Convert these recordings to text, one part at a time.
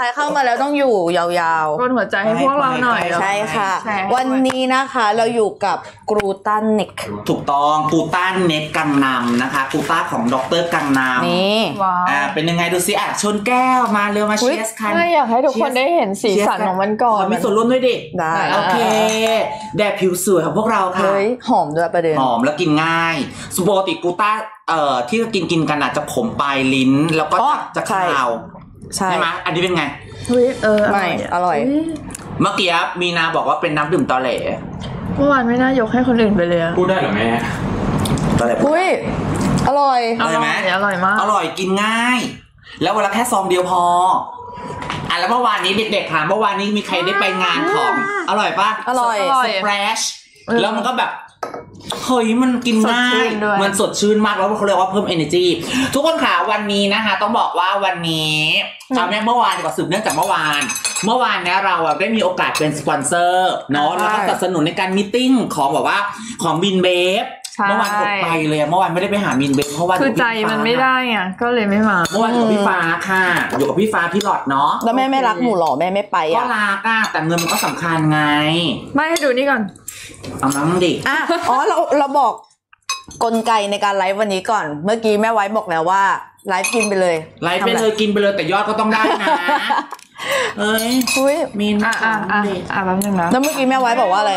รเข้ามาแล้วต้องอยู่ยาวๆร่นหัวใจให้พวกเราหน่อยใช่ค่ะวันนี้นะคะเราอยู่กับกรูต้าเน็กถูกต้องกรูต้าเน็กกังนำนะคะกรูต้าของดร.กังนำนี่เป็นยังไงดูซิอ่ะชนแก้วมาเร็วมาเชียร์สกันอยากให้ทุกคนได้เห็นสีสันของมันก่อนมีส่วนร่วมด้วยดิได้โอเคแดดผิวสวยของพวกเราค่ะหอมด้วยประเด็นหอมแล้วกินง่ายสุโบติกรูต้าที่เรากินกันอาจจะขมปลายลิ้นแล้วก็จะคาวใช่ไหมอันนี้เป็นไงไม่อร่อยเมื่อกี้มีนาบอกว่าเป็นน้ำดื่มตอแหลเมื่อวานไม่น่ายกให้คนอื่นไปเลยพูดได้หรอแม่ตอแหลอุ้ยอร่อยอร่อยไหมอร่อยมากอร่อยกินง่ายแล้วเวลาแค่ซองเดียวพออ่ะแล้วเมื่อวานนี้เด็กๆถามเมื่อวานนี้มีใครได้ไปงานของอร่อยปะอร่อยแฟรชแล้วมันก็แบบเฮ้ยมันกินง่ายมันสดชื่นมากแล้วเขาเรียกว่าเพิ่ม energy ทุกคนค่ะวันนี้นะคะต้องบอกว่าวันนี้เอาแม่เมื่อวานก็สืบเนื่องจากเมื่อวานเนี้ยเราได้มีโอกาสเป็นสปอนเซอร์เนาะแล้วก็สนับสนุนในการมีตติ้งของแบบว่าของบินเบฟเมื่อวานอดไปเลยเมื่อวานไม่ได้ไปหาบินเบฟเพราะว่าคือใจมันไม่ได้ไงก็เลยไม่มาเมื่อวานอยู่กับพี่ฟ้าค่ะอยู่กับพี่ฟ้าพี่หลอดเนาะแล้วแม่ไม่รักหมูหล่อแม่ไม่ไปอ่ะก็รักอ่ะแต่เงินมันก็สำคัญไงไม่ให้ดูนี่ก่อนเอาน้ำดิอ๋อเราบอกกลไกในการไลฟ์วันนี้ก่อนเมื่อกี้แม่ไว้บอกแล้วว่าไลฟ์กินไปเลยไลฟ์ไปเลยกินไปเลยแต่ยอดก็ต้องได้นะเอ้ยมีนแป๊บนึงนะแล้วเมื่อกี้แม่ไว้บอกว่าอะไร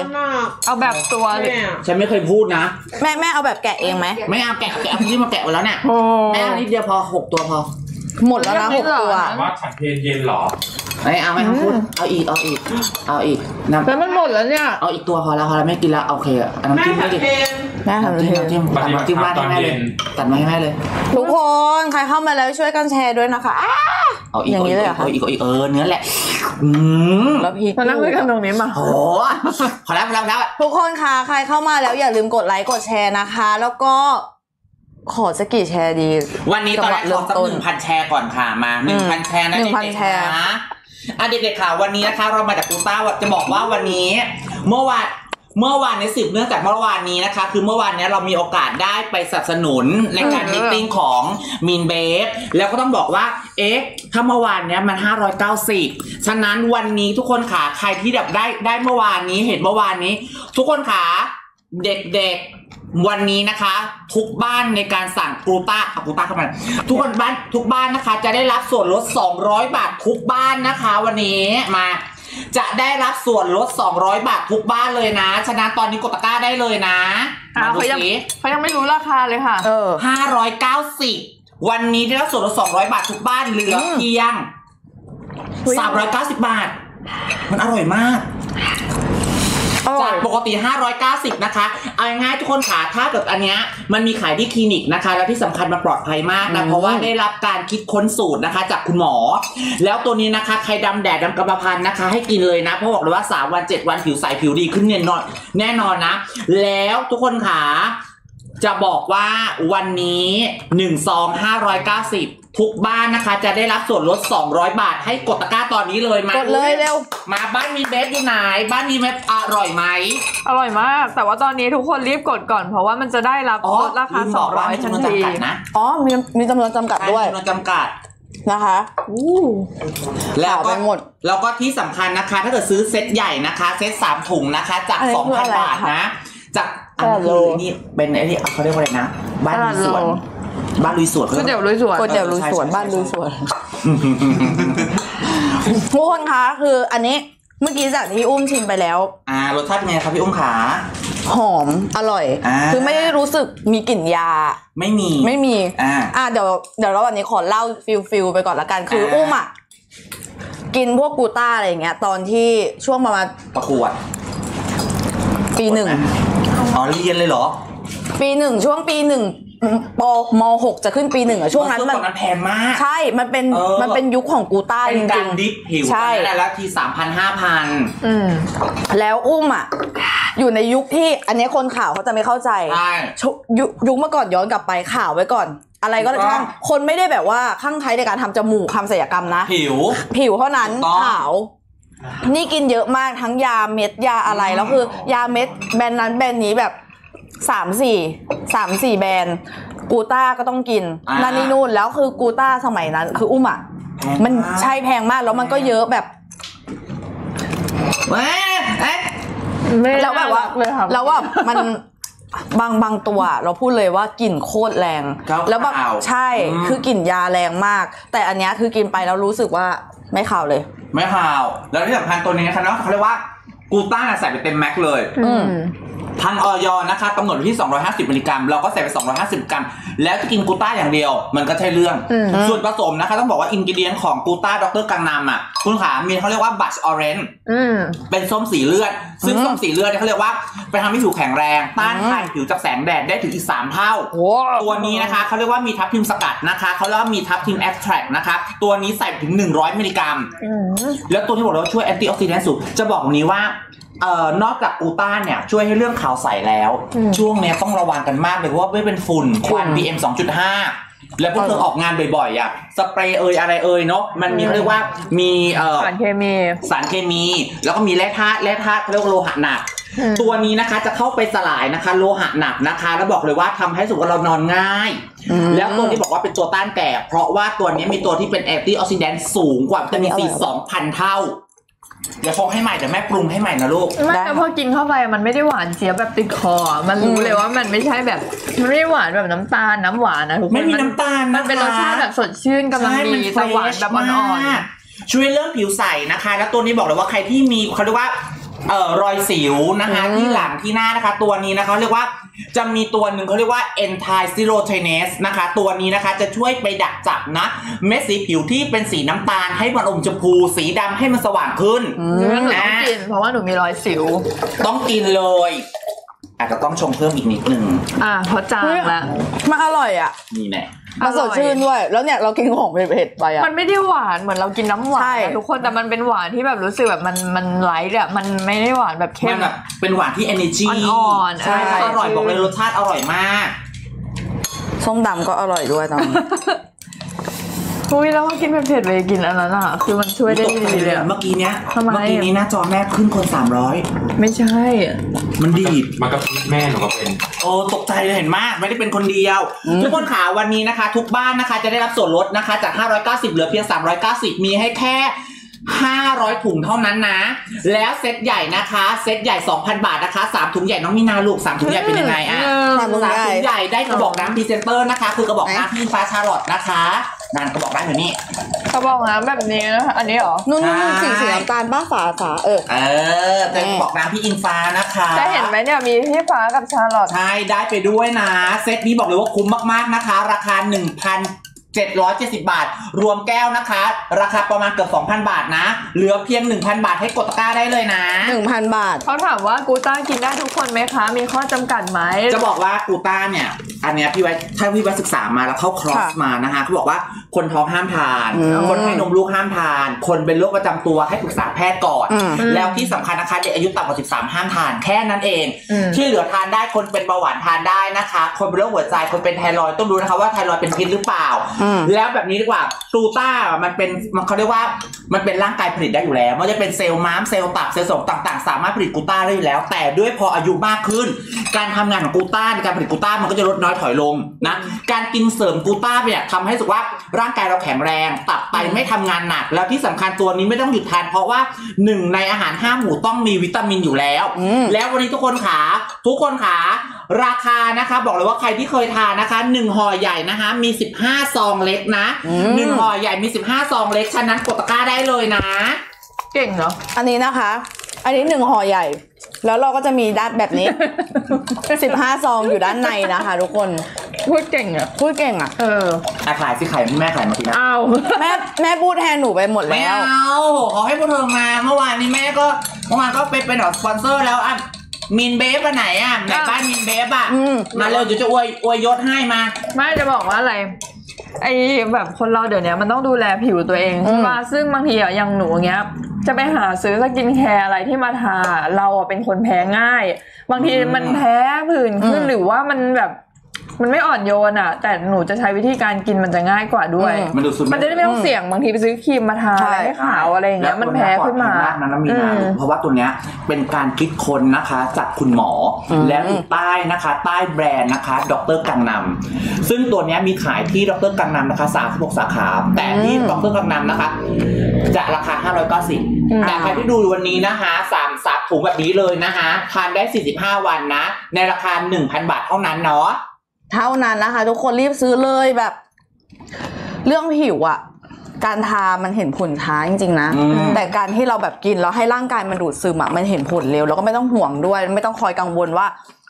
เอาแบบตัวเลยฉันไม่เคยพูดนะแม่เอาแบบแกะเองไหมไม่เอาแกะเอาที่มาแกะแล้วเนี่ยแม่เอานิดเดียวพอ6ตัวพอหมดแล้วนะ6 ตัวว่าฉันเพลเย็นหรอไม่เอาไม่พูดเอาอีกน้ำแล้วมันหมดแล้วเนี่ยเอาอีกตัวพอแล้วไม่กินแล้วโอเคเอาน้ำจิ้มดิแม่ทำจิ้มบ้านให้แม่เลยตัดมาให้แม่เลยทุกคนใครเข้ามาแล้วช่วยกันแชร์ด้วยนะคะเอาอีกอย่างนี้เลยเหรอคะอีกเนื้อแหละแล้วพี่มานั่งด้วยกันตรงนี้มาโอ้ขอรับทุกคนค่ะใครเข้ามาแล้วอย่าลืมกดไลค์กดแชร์นะคะแล้วก็ขอสักกี่แชร์ดีวันนี้ตอนแรกขอสัก 1,000 แชร์ก่อนค่ะมา 1,000 แชร์นะเด็กๆนะเด็กๆค่ะวันนี้นะคะเรามาจากกรูต้าจะบอกว่าวันนี้เมื่อวานในสืบเนื่องจากเมื่อวานนี้นะคะคือเมื่อวานนี้เรามีโอกาสได้ไปสนับสนุนในการมีตติ้งของมินเบฟแล้วก็ต้องบอกว่าเอ๊ะถ้าเมื่อวานนี้มัน590ฉะนั้นวันนี้ทุกคนค่ะใครที่แบบได้เมื่อวานนี้เห็นเมื่อวานนี้ทุกคนค่ะเด็กๆวันนี้นะคะทุกบ้านในการสั่งกรูต้าเข้ามาทุกคนบ้านทุกบ้านนะคะจะได้รับส่วนลด200 บาททุกบ้านนะคะวันนี้มาจะได้รับส่วนลด200 บาททุกบ้านเลยนะฉะนั้นตอนนี้กดตะกร้าได้เลยนะเขายังไม่รู้ราคาเลยค่ะ590วันนี้ได้รับส่วนลด200 บาททุกบ้านเหลือเพียง390 บาทมันอร่อยมากจากปกติ590นะคะเอาง่ายทุกคนค่ะถ้าเกิดอันเนี้ยมันมีขายที่คลินิกนะคะและที่สำคัญมันปลอดภัยมากนะเพราะว่าได้รับการคิดค้นสูตรนะคะจากคุณหมอแล้วตัวนี้นะคะใครดำแดดดำกรรมพันธุ์นะคะให้กินเลยนะเพราะบอกเลยว่า3 วัน 7 วันผิวใสผิวดีขึ้นแน่นอนนะแล้วทุกคนค่ะจะบอกว่าวันนี้1 ซอง590ทุกบ้านนะคะจะได้รับส่วนลด200 บาทให้กดตะกร้าตอนนี้เลยมากดเลยเร็วมาบ้านมีเบฟอยู่ไหนบ้านมีเบฟอร่อยไหมอร่อยมากแต่ว่าตอนนี้ทุกคนรีบกดก่อนเพราะว่ามันจะได้รับลดราคา200ทันทีนะอ๋อมีจำนวนจำกัดด้วยจำนวนจำกัดนะคะแล้วก็หมดแล้วก็ที่สำคัญนะคะถ้าเกิดซื้อเซตใหญ่นะคะเซต3 ถุงนะคะจาก 2,000 บาทนะจากอันนี้เป็นไอ้นี่เขาเรียกว่าอะไรนะบ้านลุยสวนก๋วยเตี๋ยวลุยสวนบ้านลุยสวนทุกคนคะคืออันนี้เมื่อกี้จากที่อุ้มชิมไปแล้วรสชาติไงครับพี่อุ้มขาหอมอร่อยคือไม่ได้รู้สึกมีกลิ่นยาไม่มีเดี๋ยวเราวันนี้ขอเล่าฟิลไปก่อนละกันคืออุ้มอ่ะกินพวกกูต้าอะไรอย่างเงี้ยตอนที่ช่วงประมาณประกวดปี 1อ๋อเรียนเลยเหรอปี 1ช่วงปี 1ม.6จะขึ้นปี 1อะช่วงนั้นมันแพงมากใช่มันเป็นยุคของกูต้าจริงๆการดิฟผิวใช่แล้วที 3,000 5,000แล้วอุ้มอะอยู่ในยุคที่อันนี้คนข่าวเขาจะไม่เข้าใจยุคเมื่อก่อนย้อนกลับไปข่าวไว้ก่อนอะไรก็ช่างคนไม่ได้แบบว่าข้างไทยในการทำจมูกทำศัลยกรรมนะผิวเท่านั้นขาวนี่กินเยอะมากทั้งยาเม็ดยาอะไรแล้วคือยาเม็ดแบรนด์นั้นแบรนด์นี้แบบ3-4 แบรนด์ กูต้าก็ต้องกินนั่นนี่นู่นแล้วคือกูต้าสมัยนั้นคืออุ้มอ่ะมันใช่แพงมากแล้วมันก็เยอะแบบแล้วแบบว่าแล้วว่ามันบางตัวเราพูดเลยว่ากลิ่นโคตรแรงแล้วแบบใช่คือกลิ่นยาแรงมากแต่อันนี้คือกินไปแล้วรู้สึกว่าไม่ข่าวเลยไม่ข่าวแล้วที่สำคัญตัวนี้นะคะเนาะเขาเรียกว่ากูต้าใส่ไปเต็มแม็กเลยทางอย.นะคะกำหนดที่250มิลลิกรัมเราก็ใส่ไป250กรัมแล้วจะกินกูต้าอย่างเดียวมันก็ใช่เรื่องส่วนผสมนะคะต้องบอกว่าอินกิเดียนของกูต้าดร.กังนำอ่ะคุณขามีเขาเรียกว่าบัชออเรนจ์เป็นส้มสีเลือดซึ่งส้มสีเลือดเนี่ยเขาเรียกว่าไปทำให้ผิวแข็งแรงต้านทานผิวจากแสงแดดได้ถึงอีก3เท่าตัวนี้นะคะเขาเรียกว่ามีทับทิมสกัดนะคะเขาเรียกว่ามีทับทิมแอ็กแทรกนะคะตัวนี้ใส่ถึง100มิลลิกรัมแล้วตัวที่บอกว่าช่วยแอนตี้ออกซิแดนต์สูงจะบอกนี้ว่านอกจากกูต้าเนี่ยช่วยให้เรื่องขาวใสแล้วช่วงนี้ต้องระวังกันมากเลยเพราะว่าไม่เป็นฝุ่นควัน PM 2.5 แล้วพวกเธอออกงานบ่อยๆอ่ะสเปรย์อะไรเนาะมันมีเรียกว่ามีสารเคมีแล้วก็มีแร่ธาตุเรียกว่าโลหะหนักตัวนี้นะคะจะเข้าไปสลายนะคะโลหะหนักนะคะแล้วบอกเลยว่าทำให้สุขเรานอนง่ายแล้วตัวที่บอกว่าเป็นตัวต้านแก่เพราะว่าตัวนี้มีตัวที่เป็นแอนตี้ออกซิแดนต์สูงกว่าวิตามินซี2,000 เท่าเดี๋ยวพกให้ใหม่เดี๋ยวแม่ปรุงให้ใหม่นะลูกไม่แต่พอกินเข้าไปมันไม่ได้หวานเสียแบบติดคอมันรู้เลยว่ามันไม่ใช่แบบมันไม่ได้หวานแบบน้ำตาลน้ำหวานนะทุกคนไม่มีน้ำตาลมันเป็นรสชาติแบบสดชื่นกำลังดีแต่หวานแบบอ่อนๆช่วยเรื่องผิวใสนะคะแล้วตัวนี้บอกเลยว่าใครที่มีเขาเรียกว่ารอยสิวนะคะที่หลังที่หน้านะคะตัวนี้นะคะเรียกว่าจะมีตัวหนึ่งเขาเรียกว่า anti-serotoninase นะคะตัวนี้นะคะจะช่วยไปดักจับนะเม็ดสีผิวที่เป็นสีน้ำตาลให้มันอมชมพูสีดำให้มันสว่างขึ้นต้องกินเพราะว่าหนูมีรอยสิวต้องกินเลยอาจจะต้องชงเพิ่มอีกนิดนึงเพราะจางละมันอร่อยอ่ะนี่แน่มันสดชื่นด้วยแล้วเนี่ยเรากินของเผ็ดไปอ่ะมันไม่ได้หวานเหมือนเรากินน้ำหวานทุกคนแต่มันเป็นหวานที่แบบรู้สึกแบบมันไลท์อ่ะมันไม่ได้หวานแบบเข้มแบบเป็นหวานที่ energy อ่อนๆใช่อร่อยบอกเลยรสชาติอร่อยมากส้มดำก็อร่อยด้วยตอนนี้อุ้ยแล้วกินเผ็ดๆไปกินอันนั้นอ่ะคือมันช่วยได้ดีเลยเมื่อกี้นี้หน้าจอแม่ขึ้นคน300ไม่ใช่มันดีดมันก็พิษแม่หนูก็เป็นโอ้ตกใจเลยเห็นมากไม่ได้เป็นคนเดียวทุกคนขาวันนี้นะคะทุกบ้านนะคะจะได้รับส่วนลดนะคะจาก590เหลือเพียง390มีให้แค่500ถุงเท่านั้นนะแล้วเซตใหญ่นะคะเซตใหญ่ 2,000 บาทนะคะ3ถุงใหญ่น้องมีนาลูก3ถุงใหญ่เป็นยังไงอ่ะ3 ถุงใหญ่ได้กระบอกน้ำพรีเซนเตอร์นะคะคือกระบอกน้ำพี่ฟ้าชาร์ลอตนะคะนั่นกระบอกน้ำอยู่นี่กระบอกน้ำแบบนี้นะอันนี้หรอนุ่นๆสีน้ำตาลบ้าฝาเป็นกระบอกน้ำพี่อิงฟ้านะคะจะเห็นไหมเนี่ยมีพี่ฟ้ากับชาร์ลอตใช่ได้ไปด้วยนะเซตนี้บอกเลยว่าคุ้มมากๆนะคะราคา 1,770 บาทรวมแก้วนะคะราคาประมาณเกือบ 2,000 บาทนะเหลือเพียง 1,000 บาทให้กดตะกร้าได้เลยนะ 1,000 บาทเขาถามว่ากูต้ากินได้ทุกคนไหมคะมีข้อจำกัดไหมจะบอกว่ากูต้าเนี่ยอันเนี้ยพี่ไว้ถ้าพี่ไว้ศึกษามาแล้วเข้าคลอสมานะคะเขาบอกว่าคนท้องห้ามทานคนให้นมลูกห้ามทานคนเป็นโรคประจำตัวให้ปรึกษาแพทย์ก่อนแล้วที่สำคัญนะคะเด็กอายุต่ำกว่า13ห้ามทานแค่นั้นเองที่เหลือทานได้คนเป็นเบาหวานทานได้นะคะคนเป็นโรคหัวใจคนเป็นไทรอยด์ต้องรู้นะคะว่าไทรอยด์เป็นพิษหรือเปล่าแล้วแบบนี้ดีกว่ากูต้ามันเป็นเขาเรียกว่ามันเป็นร่างกายผลิตได้อยู่แล้วมันจะเป็นเซลล์ม้ามเซลล์ตับเซลล์สมองต่างๆสามารถผลิตกูต้าได้อยู่แล้วแต่ด้วยพออายุมากขึ้นการทำงานของกูต้าในการผลิตกูต้ามันก็จะลดน้อยถอยลงนะการกินเสริมกูต้าเนี่ยทำให้สุขว่าร่างกายเราแข็งแรงตับไตไม่ทำงานหนักแล้วที่สำคัญตัวนี้ไม่ต้องหยุดทานเพราะว่า1ในอาหาร5หมู่ต้องมีวิตามินอยู่แล้วแล้ววันนี้ทุกคนขาราคานะคะบอกเลยว่าใครที่เคยทานนะคะ1ห่อใหญ่นะคะมี15ซองเล็กนะ1ห่อใหญ่มี15ซองเล็กฉะนั้นกดตะกร้าได้เลยนะเก่งเหรออันนี้นะคะอันนี้1ห่อใหญ่แล้วเราก็จะมีด้านแบบนี้15ซองอยู่ด้านในนะคะทุกคนพูดเก่งอ่ะขายสิขายแม่ขายมาทีนะเอาแม่พูดแทนหนูไปหมดแล้วเอาขอให้พวกเธอมาเมื่อวานก็เป็นสปอนเซอร์แล้วอ่ะมินเบฟอะไหนอะในบ้านมินเบฟอะมาเร็วจะอวยยศให้มาไม่จะบอกว่าอะไรไอ้แบบคนเราเดี๋ยวนี้มันต้องดูแลผิวตัวเองใช่ป่ะซึ่งบางทีอะอย่างหนูเงี้ยจะไปหาซื้อสกินแคร์อะไรที่มาทาเราเป็นคนแพ้ง่ายบางทีมันแพ้ผื่นขึ้นหรือว่ามันแบบ มันไม่อ่อนโยนอ่ะแต่หนูจะใช้วิธีการกินมันจะง่ายกว่าด้วยมันจะได้ไม่ต้องเสี่ยงบางทีไปซื้อครีมมาทาให้ขาวอะไรอย่างเงี้ยมันแพ้ขึ้นมาเพราะว่าตัวเนี้ยเป็นการคิดค้นนะคะจากคุณหมอและใต้นะคะใต้แบรนด์นะคะดร.กังนัมซึ่งตัวเนี้ยมีขายที่ดร.กังนัมนะคะ36สาขาแต่ที่ดร.กังนัมนะคะจะราคา590แต่ใครที่ดูวันนี้นะคะ3ถุงแบบนี้เลยนะคะทานได้45วันนะในราคา 1,000 บาทเท่านั้นเนาะเท่านั้นนะคะทุกคนรีบซื้อเลยแบบเรื่องผิวอ่ะการทามันเห็นผลช้าจริงๆนะแต่การที่เราแบบกินแล้วให้ร่างกายมันดูดซึมอ่ะมันเห็นผลเร็วแล้วก็ไม่ต้องห่วงด้วยไม่ต้องคอยกังวลว่า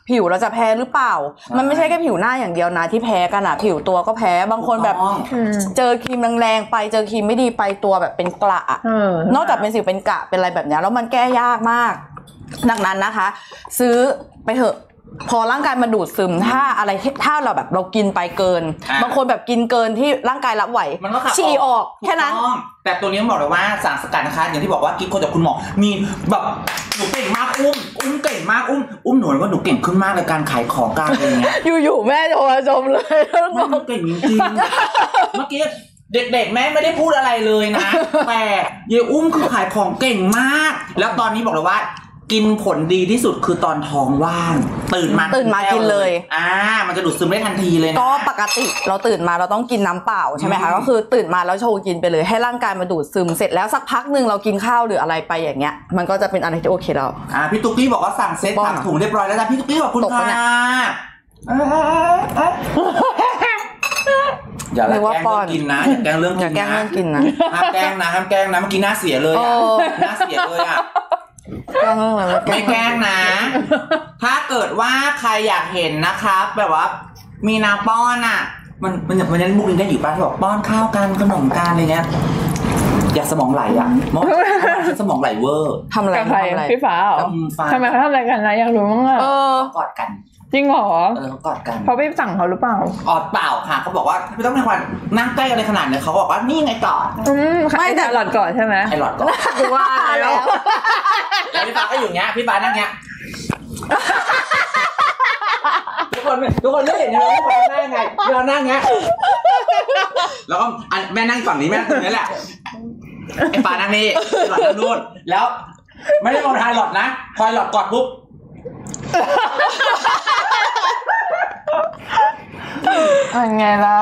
ผิวเราจะแพ้หรือเปล่ามันไม่ใช่แค่ผิวหน้าอย่างเดียวนะที่แพ้กันอ่ะผิวตัวก็แพ้บางคนแบบเจอครีมแรงๆไปเจอครีมไม่ดีไปตัวแบบเป็นกระนอกจากเป็นสิวเป็นกระเป็นอะไรแบบนี้แล้วมันแก้ยากมากดังนั้นนะคะซื้อไปเถอะพอร่างกายมันดูดซึมถ้าอะไรถ้าเราแบบเรากินไปเกินบางคนแบบกินเกินที่ร่างกายรับไหวฉี่ออกแค่นั้นแต่ตัวนี้บอกเลยว่าสารสกัดนะคะอย่างที่บอกว่ากินคนจากคุณหมอมีแบบหนูเก่งมากอุ้มเก่งมากอุ้มหนูว่าหนูเก่งขึ้นมากในการขายของการอะไรเงี้ยอยู่ๆแม่โทรชมเลยแล้วก็เก่งจริงเมื่อกี้เด็กๆแม่ไม่ได้พูดอะไรเลยนะแต่ยายอุ้มคือขายของเก่งมากแล้วตอนนี้บอกเลยว่ากินผลดีที่สุดคือตอนท้องว่างตื่นมากินเลยมันจะดูดซึมได้ทันทีเลยนะก็ปกติเราตื่นมาเราต้องกินน้ำเปล่าใช่ไหมคะก็คือตื่นมาแล้วโชว์กินไปเลยให้ร่างกายมาดูดซึมเสร็จแล้วสักพักหนึ่งเรากินข้าวหรืออะไรไปอย่างเงี้ยมันก็จะเป็นอะไรที่โอเคเราพี่ตุ๊กกี้บอกว่าสั่งเซ็ตถุงเรียบร้อยแล้วนะพี่ตุ๊กกี้ขอบคุณค่ะอย่าแกล้งเรื่องกินนะอย่าแกล้งเรื่องกินนะห้ามแกล้งนะเมื่อกี้หน้าเสียเลยไม่แกล้งนะถ้าเกิดว่าใครอยากเห็นนะคะแบบว่ามีน้ำป้อนอ่ะมันยังบุกได้อยู่ป่ะบอกป้อนข้าวกันขนมกันอะไรเงี้ยอยากสมองไหลอ่ะมดสมองไหลเวอร์ทำอะไรพี่ฟ้าเหรอทำไมเขาทำอะไรกันนะอยากรู้มั้งอ่ะกอดกันจริงเหรอเขากอดกันเขาไปสั่งเขาหรือเปล่าอ๋อเปล่าค่ะเขาบอกว่าไม่ต้องเป็นคนนั่งใกล้อะไรขนาดนี้เขาบอกว่านี่ไงกอดไม่แต่หลอดกอดใช่ไหมไอหลอดกอดว่าแล้วพี่ฟ้าก็อยู่เงี้ยพี่ฟ้านั่งเงี้ยทุกคนไม่เห็นเราไม่นั่งไงเรานั่งเงี้ยแล้วก็แม่นั่งฝั่งนี้แม่ตรงนี้แหละไอฟ้านั่งนี่หลอดนั่งนู่นแล้วไม่ได้มองทายหลอดนะพอหลอดกอดปุ๊บเป็นไงล่ะ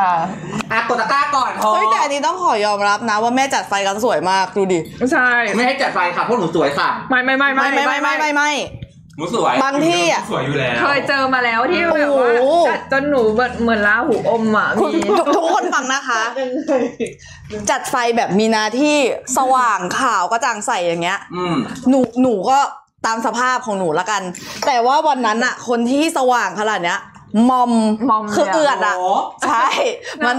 กดตะกร้าก่อนพอแต่อันนี้ต้องขอยอมรับนะว่าแม่จัดไฟกันสวยมากดูดิใช่ไม่ให้จัดไฟค่ะพวกหนูสวยค่ะไม่หนูสวยบางที่อ่ะสวยอยู่แล้วเคยเจอมาแล้วที่แบบว่าจัดจนหนูเหมือนล้าหูอมอ่ะทุกคนฟังนะคะจัดไฟแบบมีหน้าที่สว่างขาวกระจ่างใสอย่างเงี้ยหนูก็ตามสภาพของหนูละกันแต่ว่าวันนั้นอะคนที่สว่างขนาดเนี้ยมอมคือเอือดอะใช่มัน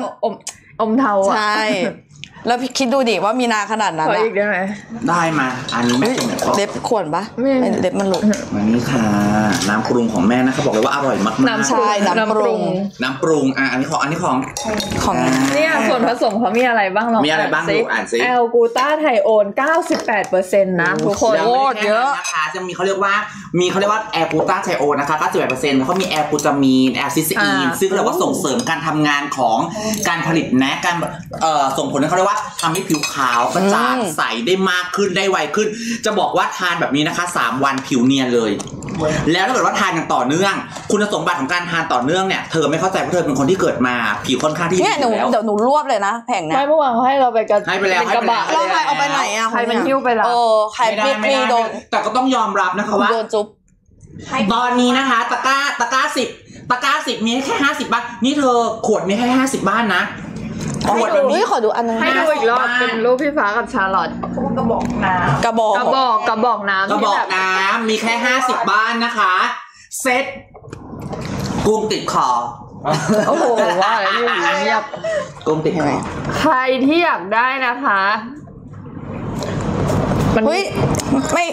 อมเทาอะใช่แล้วคิดดูดิว่ามีนาขนาดนั้นอะได้มาอันนี้ไม่เล็บขวนปะเล็บมันหลุดวันนี้ค่ะน้ำปรุงของแม่นะคะบอกเลยว่าอร่อยมากน้ำชายน้ำปรุงอันนี้ของเนี่ยส่วนผสมเขามีอะไรบ้างลองมีอะไรบ้างดูอ่านซิแอลกูต้าไทโอน98%นะทุกคนโคตรเยอะนะคะจะมีเขาเรียกว่าแอลกูต้าไทโอนนะคะ98%เขามีแอลกูตามีนแอลซิสอีนซึ่งเรียกว่าส่งเสริมการทำงานของการผลิตนะการส่งผลให้เขาเรียกว่าทำให้ผิวขาวกระจ่างใสได้มากขึ้นได้ไวขึ้นจะบอกว่าทานแบบนี้นะคะ3วันผิวเนียนเลยแล้วถ้าเกิดว่าทานอย่างต่อเนื่องคุณสมบัติของการทานต่อเนื่องเนี่ยเธอไม่เข้าใจเพราะเธอเป็นคนที่เกิดมาผิวค่อนข้างที่เนี่ยเดี๋ยวหนูรวบเลยนะแผงเนี่ยไม่เมื่อวานให้เราไปกันให้ไปแล้วให้ไปแล้วแล้วใครเอาไปไหนอ่ะใครมันหิ้วไปแล้วใครไม่โดนแต่ก็ต้องยอมรับนะคะว่าโดนจุ๊บตอนนี้นะคะตะกร้าสิบมีแค่50บ้านนี่เธอขวดมีแค่50บ้านนะขอดูอันนึงให้ดูอีกรอบเป็นรูปพี่ฟ้ากับชาร์ลอตกระบอกน้ำมีแค่50บ้านนะคะเซ็ตกุ้งติดคอโอ้โหว่าอะไรนี่ยับกุ้งติดคอใครที่อยากได้นะคะเฮ้ยไม่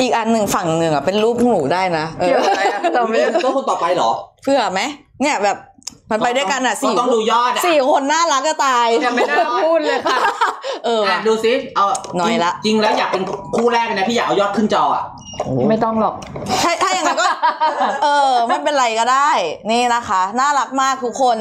อีกอันหนึ่งฝั่งหนึ่งอ่ะเป็นรูปหนูได้นะเราไม่ต้องคนต่อไปหรอเพื่อไหมเนี่ยแบบมันไปด้วยกันอ่ะสี่คนน่ารักก็ตายยังไม่ได้พูดเลยค่ะดูซิเอาหน่อยละจริงแล้วอยากเป็นคู่แรกนะพี่อยากเอายอดขึ้นจออ่ะ ไม่ต้องหรอกถ้าอย่างนั้นก็ไม่เป็นไรก็ได้นี่นะคะน่ารักมากทุกคน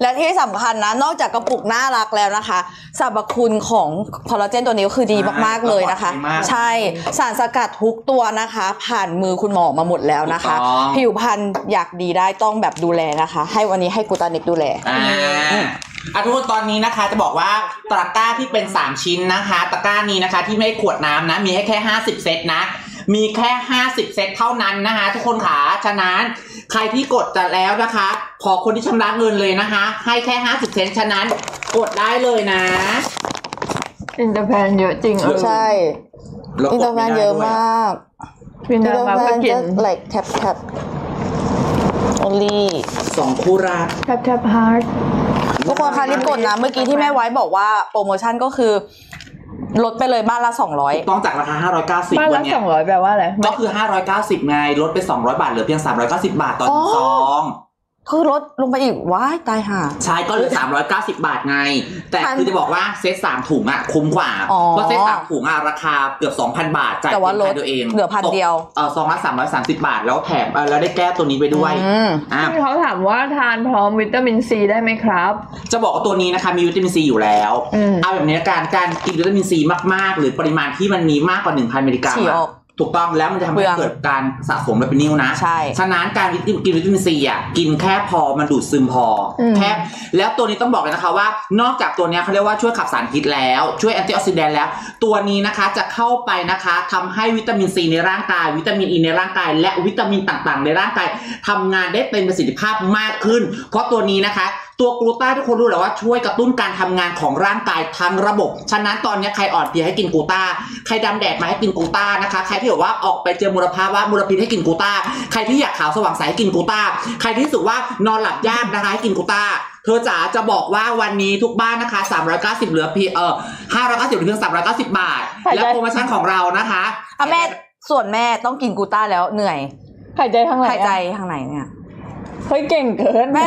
และที่สำคัญนะนอกจากกระปุกน่ารักแล้วนะคะสรรพคุณของคอลลาเจนตัวนี้คือดีมากๆเลยนะคะใช่สารสกัดทุกตัวนะคะผ่านมือคุณหมอมาหมดแล้วนะคะผิวพรรณอยากดีได้ต้องแบบดูแลนะคะให้วันนี้ให้กูตานิกดูแลทุกคนตอนนี้นะคะจะบอกว่าตะกร้าที่เป็น3ชิ้นนะคะตะกร้านี้นะคะที่ไม่ขวดน้ำนะมีให้แค่50เซตนะมีแค่50เซตเท่านั้นนะคะทุกคนขาฉะนั้นใครที่กดจะแล้วนะคะขอคนที่ชำระเงินเลยนะคะให้แค่50เซตฉะนั้นกดได้เลยนะอินเตอร์แพนเยอะจริงใช่อินเตอร์แพนเยอะมากอินเตอร์แพนจะไหลแทบโอลี่สองคู่รักแทบฮาร์ดทุกคนคะรีบกดนะเมื่อกี้ที่แม่ไว้บอกว่าโปรโมชั่นก็คือลดไปเลยบ้านละ200ต้องจากราคา590บ้านละ200แปลว่าอะไรก็คือ590ไงลดไป200บาทเหลือเพียง390บาทต่อซองคือลดลงไปอีกว้ายตายห่าใช่ก็เหลือ390บาทไงแต่คือจะบอกว่าเซต3ถุงอ่ะคุ้มกว่าเพราะเซต3ถุงอ่ะราคาเกือบ 2,000 บาทจ่ายเป็นค่าตัวเองเหลือ1,000เดียวซองละ330บาทแล้วแถมแล้วได้แก้ตัวนี้ไปด้วยเขาถามว่าทานพร้อมวิตามินซีได้ไหมครับจะบอกว่าตัวนี้นะคะมีวิตามินซีอยู่แล้วเอาแบบนี้การกินวิตามินซีมากๆหรือปริมาณที่มันมีมากกว่า 1,000 มิลลิกรัมถูกต้องแล้วมันจะทำให้เกิดการสะสมและเป็นนิ่วนะใช่ฉะนั้นการกินวิตามินซีอ่ะกินแค่พอมันดูดซึมพอแค่แล้วตัวนี้ต้องบอกเลยนะคะว่านอกจากตัวนี้เขาเรียกว่าช่วยขับสารพิษแล้วช่วยแอนตี้ออกซิแดนต์แล้วตัวนี้นะคะจะเข้าไปนะคะทำให้วิตามินซีในร่างกายวิตามินอีในร่างกายและวิตามินต่างๆในร่างกายทำงานได้เต็มประสิทธิภาพมากขึ้นเพราะตัวนี้นะคะตัวกลูต้าทุกคนรู้แล้วว่าช่วยกระตุ้นการทำงานของร่างกายทั้งระบบฉะนั้นตอนนี้ใครอ่อนเพลียให้กินกลูต้าใครดำแดดมาให้กินกลูต้านะคะใครที่บอกว่าออกไปเจอมลภาวะมลพิษให้กินกลูต้าใครที่อยากขาวสว่างใสให้กินกลูต้าใครที่รู้สึกว่านอนหลับยากนะคะให้กินกลูต้าเธอจ๋าจะบอกว่าวันนี้ทุกบ้านนะคะ390เหลือเพียง590ถึง390บาทและโปรโมชั่นของเรานะคะแม่ส่วนแม่ต้องกินกลูต้าแล้วเหนื่อยหายใจทางไหนหายใจทางไหนเนี่ยเฮ้ยเก่งเกินแม่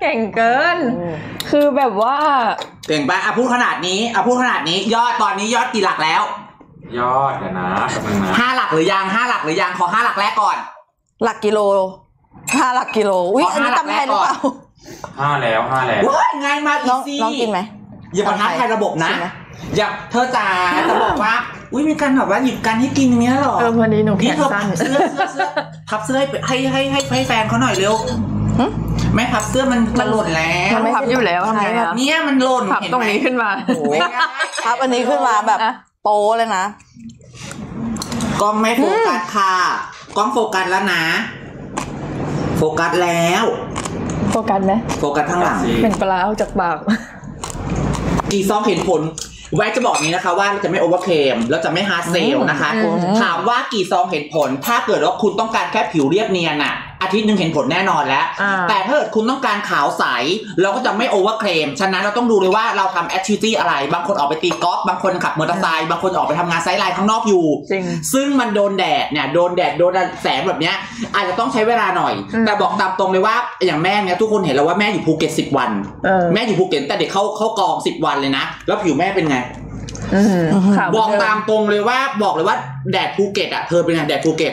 เก่งเกินคือแบบว่าเก่งไปอ่ะพูดขนาดนี้อ่ะพูดขนาดนี้ยอดตอนนี้ยอดกี่หลักแล้วยอดนะ5หลักหรือยัง5หลักหรือยังขอ5หลักแรกก่อนหลักกิโล5หลักกิโลอุ้ยอันนี้ตำแหน่งหรือเปล่า5 แล้วว้ายง่ายมากอีซี่น้องกินไหมอย่าประทัดใครระบบนะอย่าเธอจ๋าจะบอกว่าอุ้ยมีการแบบว่าหยิบกันให้กินอย่างเงี้ยหรอพอดีหนูแข็งสั้นเสื้อพับเสื้อให้แฟนเขาหน่อยเร็วไม่พับเสื้อมันหล่นแล้วมันพับอยู่แล้วทำไงเนี่ยมันหล่นพับตรงนี้ขึ้นมาพับอันนี้ขึ้นมาแบบโป๊เลยนะกล้องไม่โฟกัสค่ะกล้องโฟกัสแล้วนะโฟกัสแล้วโฟกัสไหมโฟกัสข้างหลังเป็นปลาเอาจากปากดีซองเห็นผลแวะจะบอกนี้นะคะว่าเราจะไม่โอเวอร์เคมเราจะไม่ฮาร์ดเซลนะคะถามว่ากี่ซองเห็นผลถ้าเกิดว่าคุณต้องการแค่ผิวเรียบเนียนอะอาทิตย์หนึ่งเห็นผลแน่นอนแล้วแต่ถ้าเกิดคุณต้องการขาวใสเราก็จะไม่โอเวอร์เคมฉะนั้นเราต้องดูเลยว่าเราทำแอคทิวิตี้อะไรบางคนออกไปตีกอล์ฟบางคนขับมอเตอร์ไซค์บางคนออกไปทำงานไซด์ไลน์ข้างนอกอยู่ซึ่งมันโดนแดดเนี่ยโดนแสงแบบเนี้ยอาจจะต้องใช้เวลาหน่อยแต่บอกตามตรงเลยว่าอย่างแม่เนี่ยทุกคนเห็นแล้วว่าแม่อยู่ภูเก็ต10วันแม่อยู่ภูเก็ตแต่เด็กเข้ากอง10วันเลยนะแล้วผิวแม่เป็นไงบอกตามตรงเลยว่าแดดภูเก็ตอ่ะเธอเป็นไงแดดภูเก็ต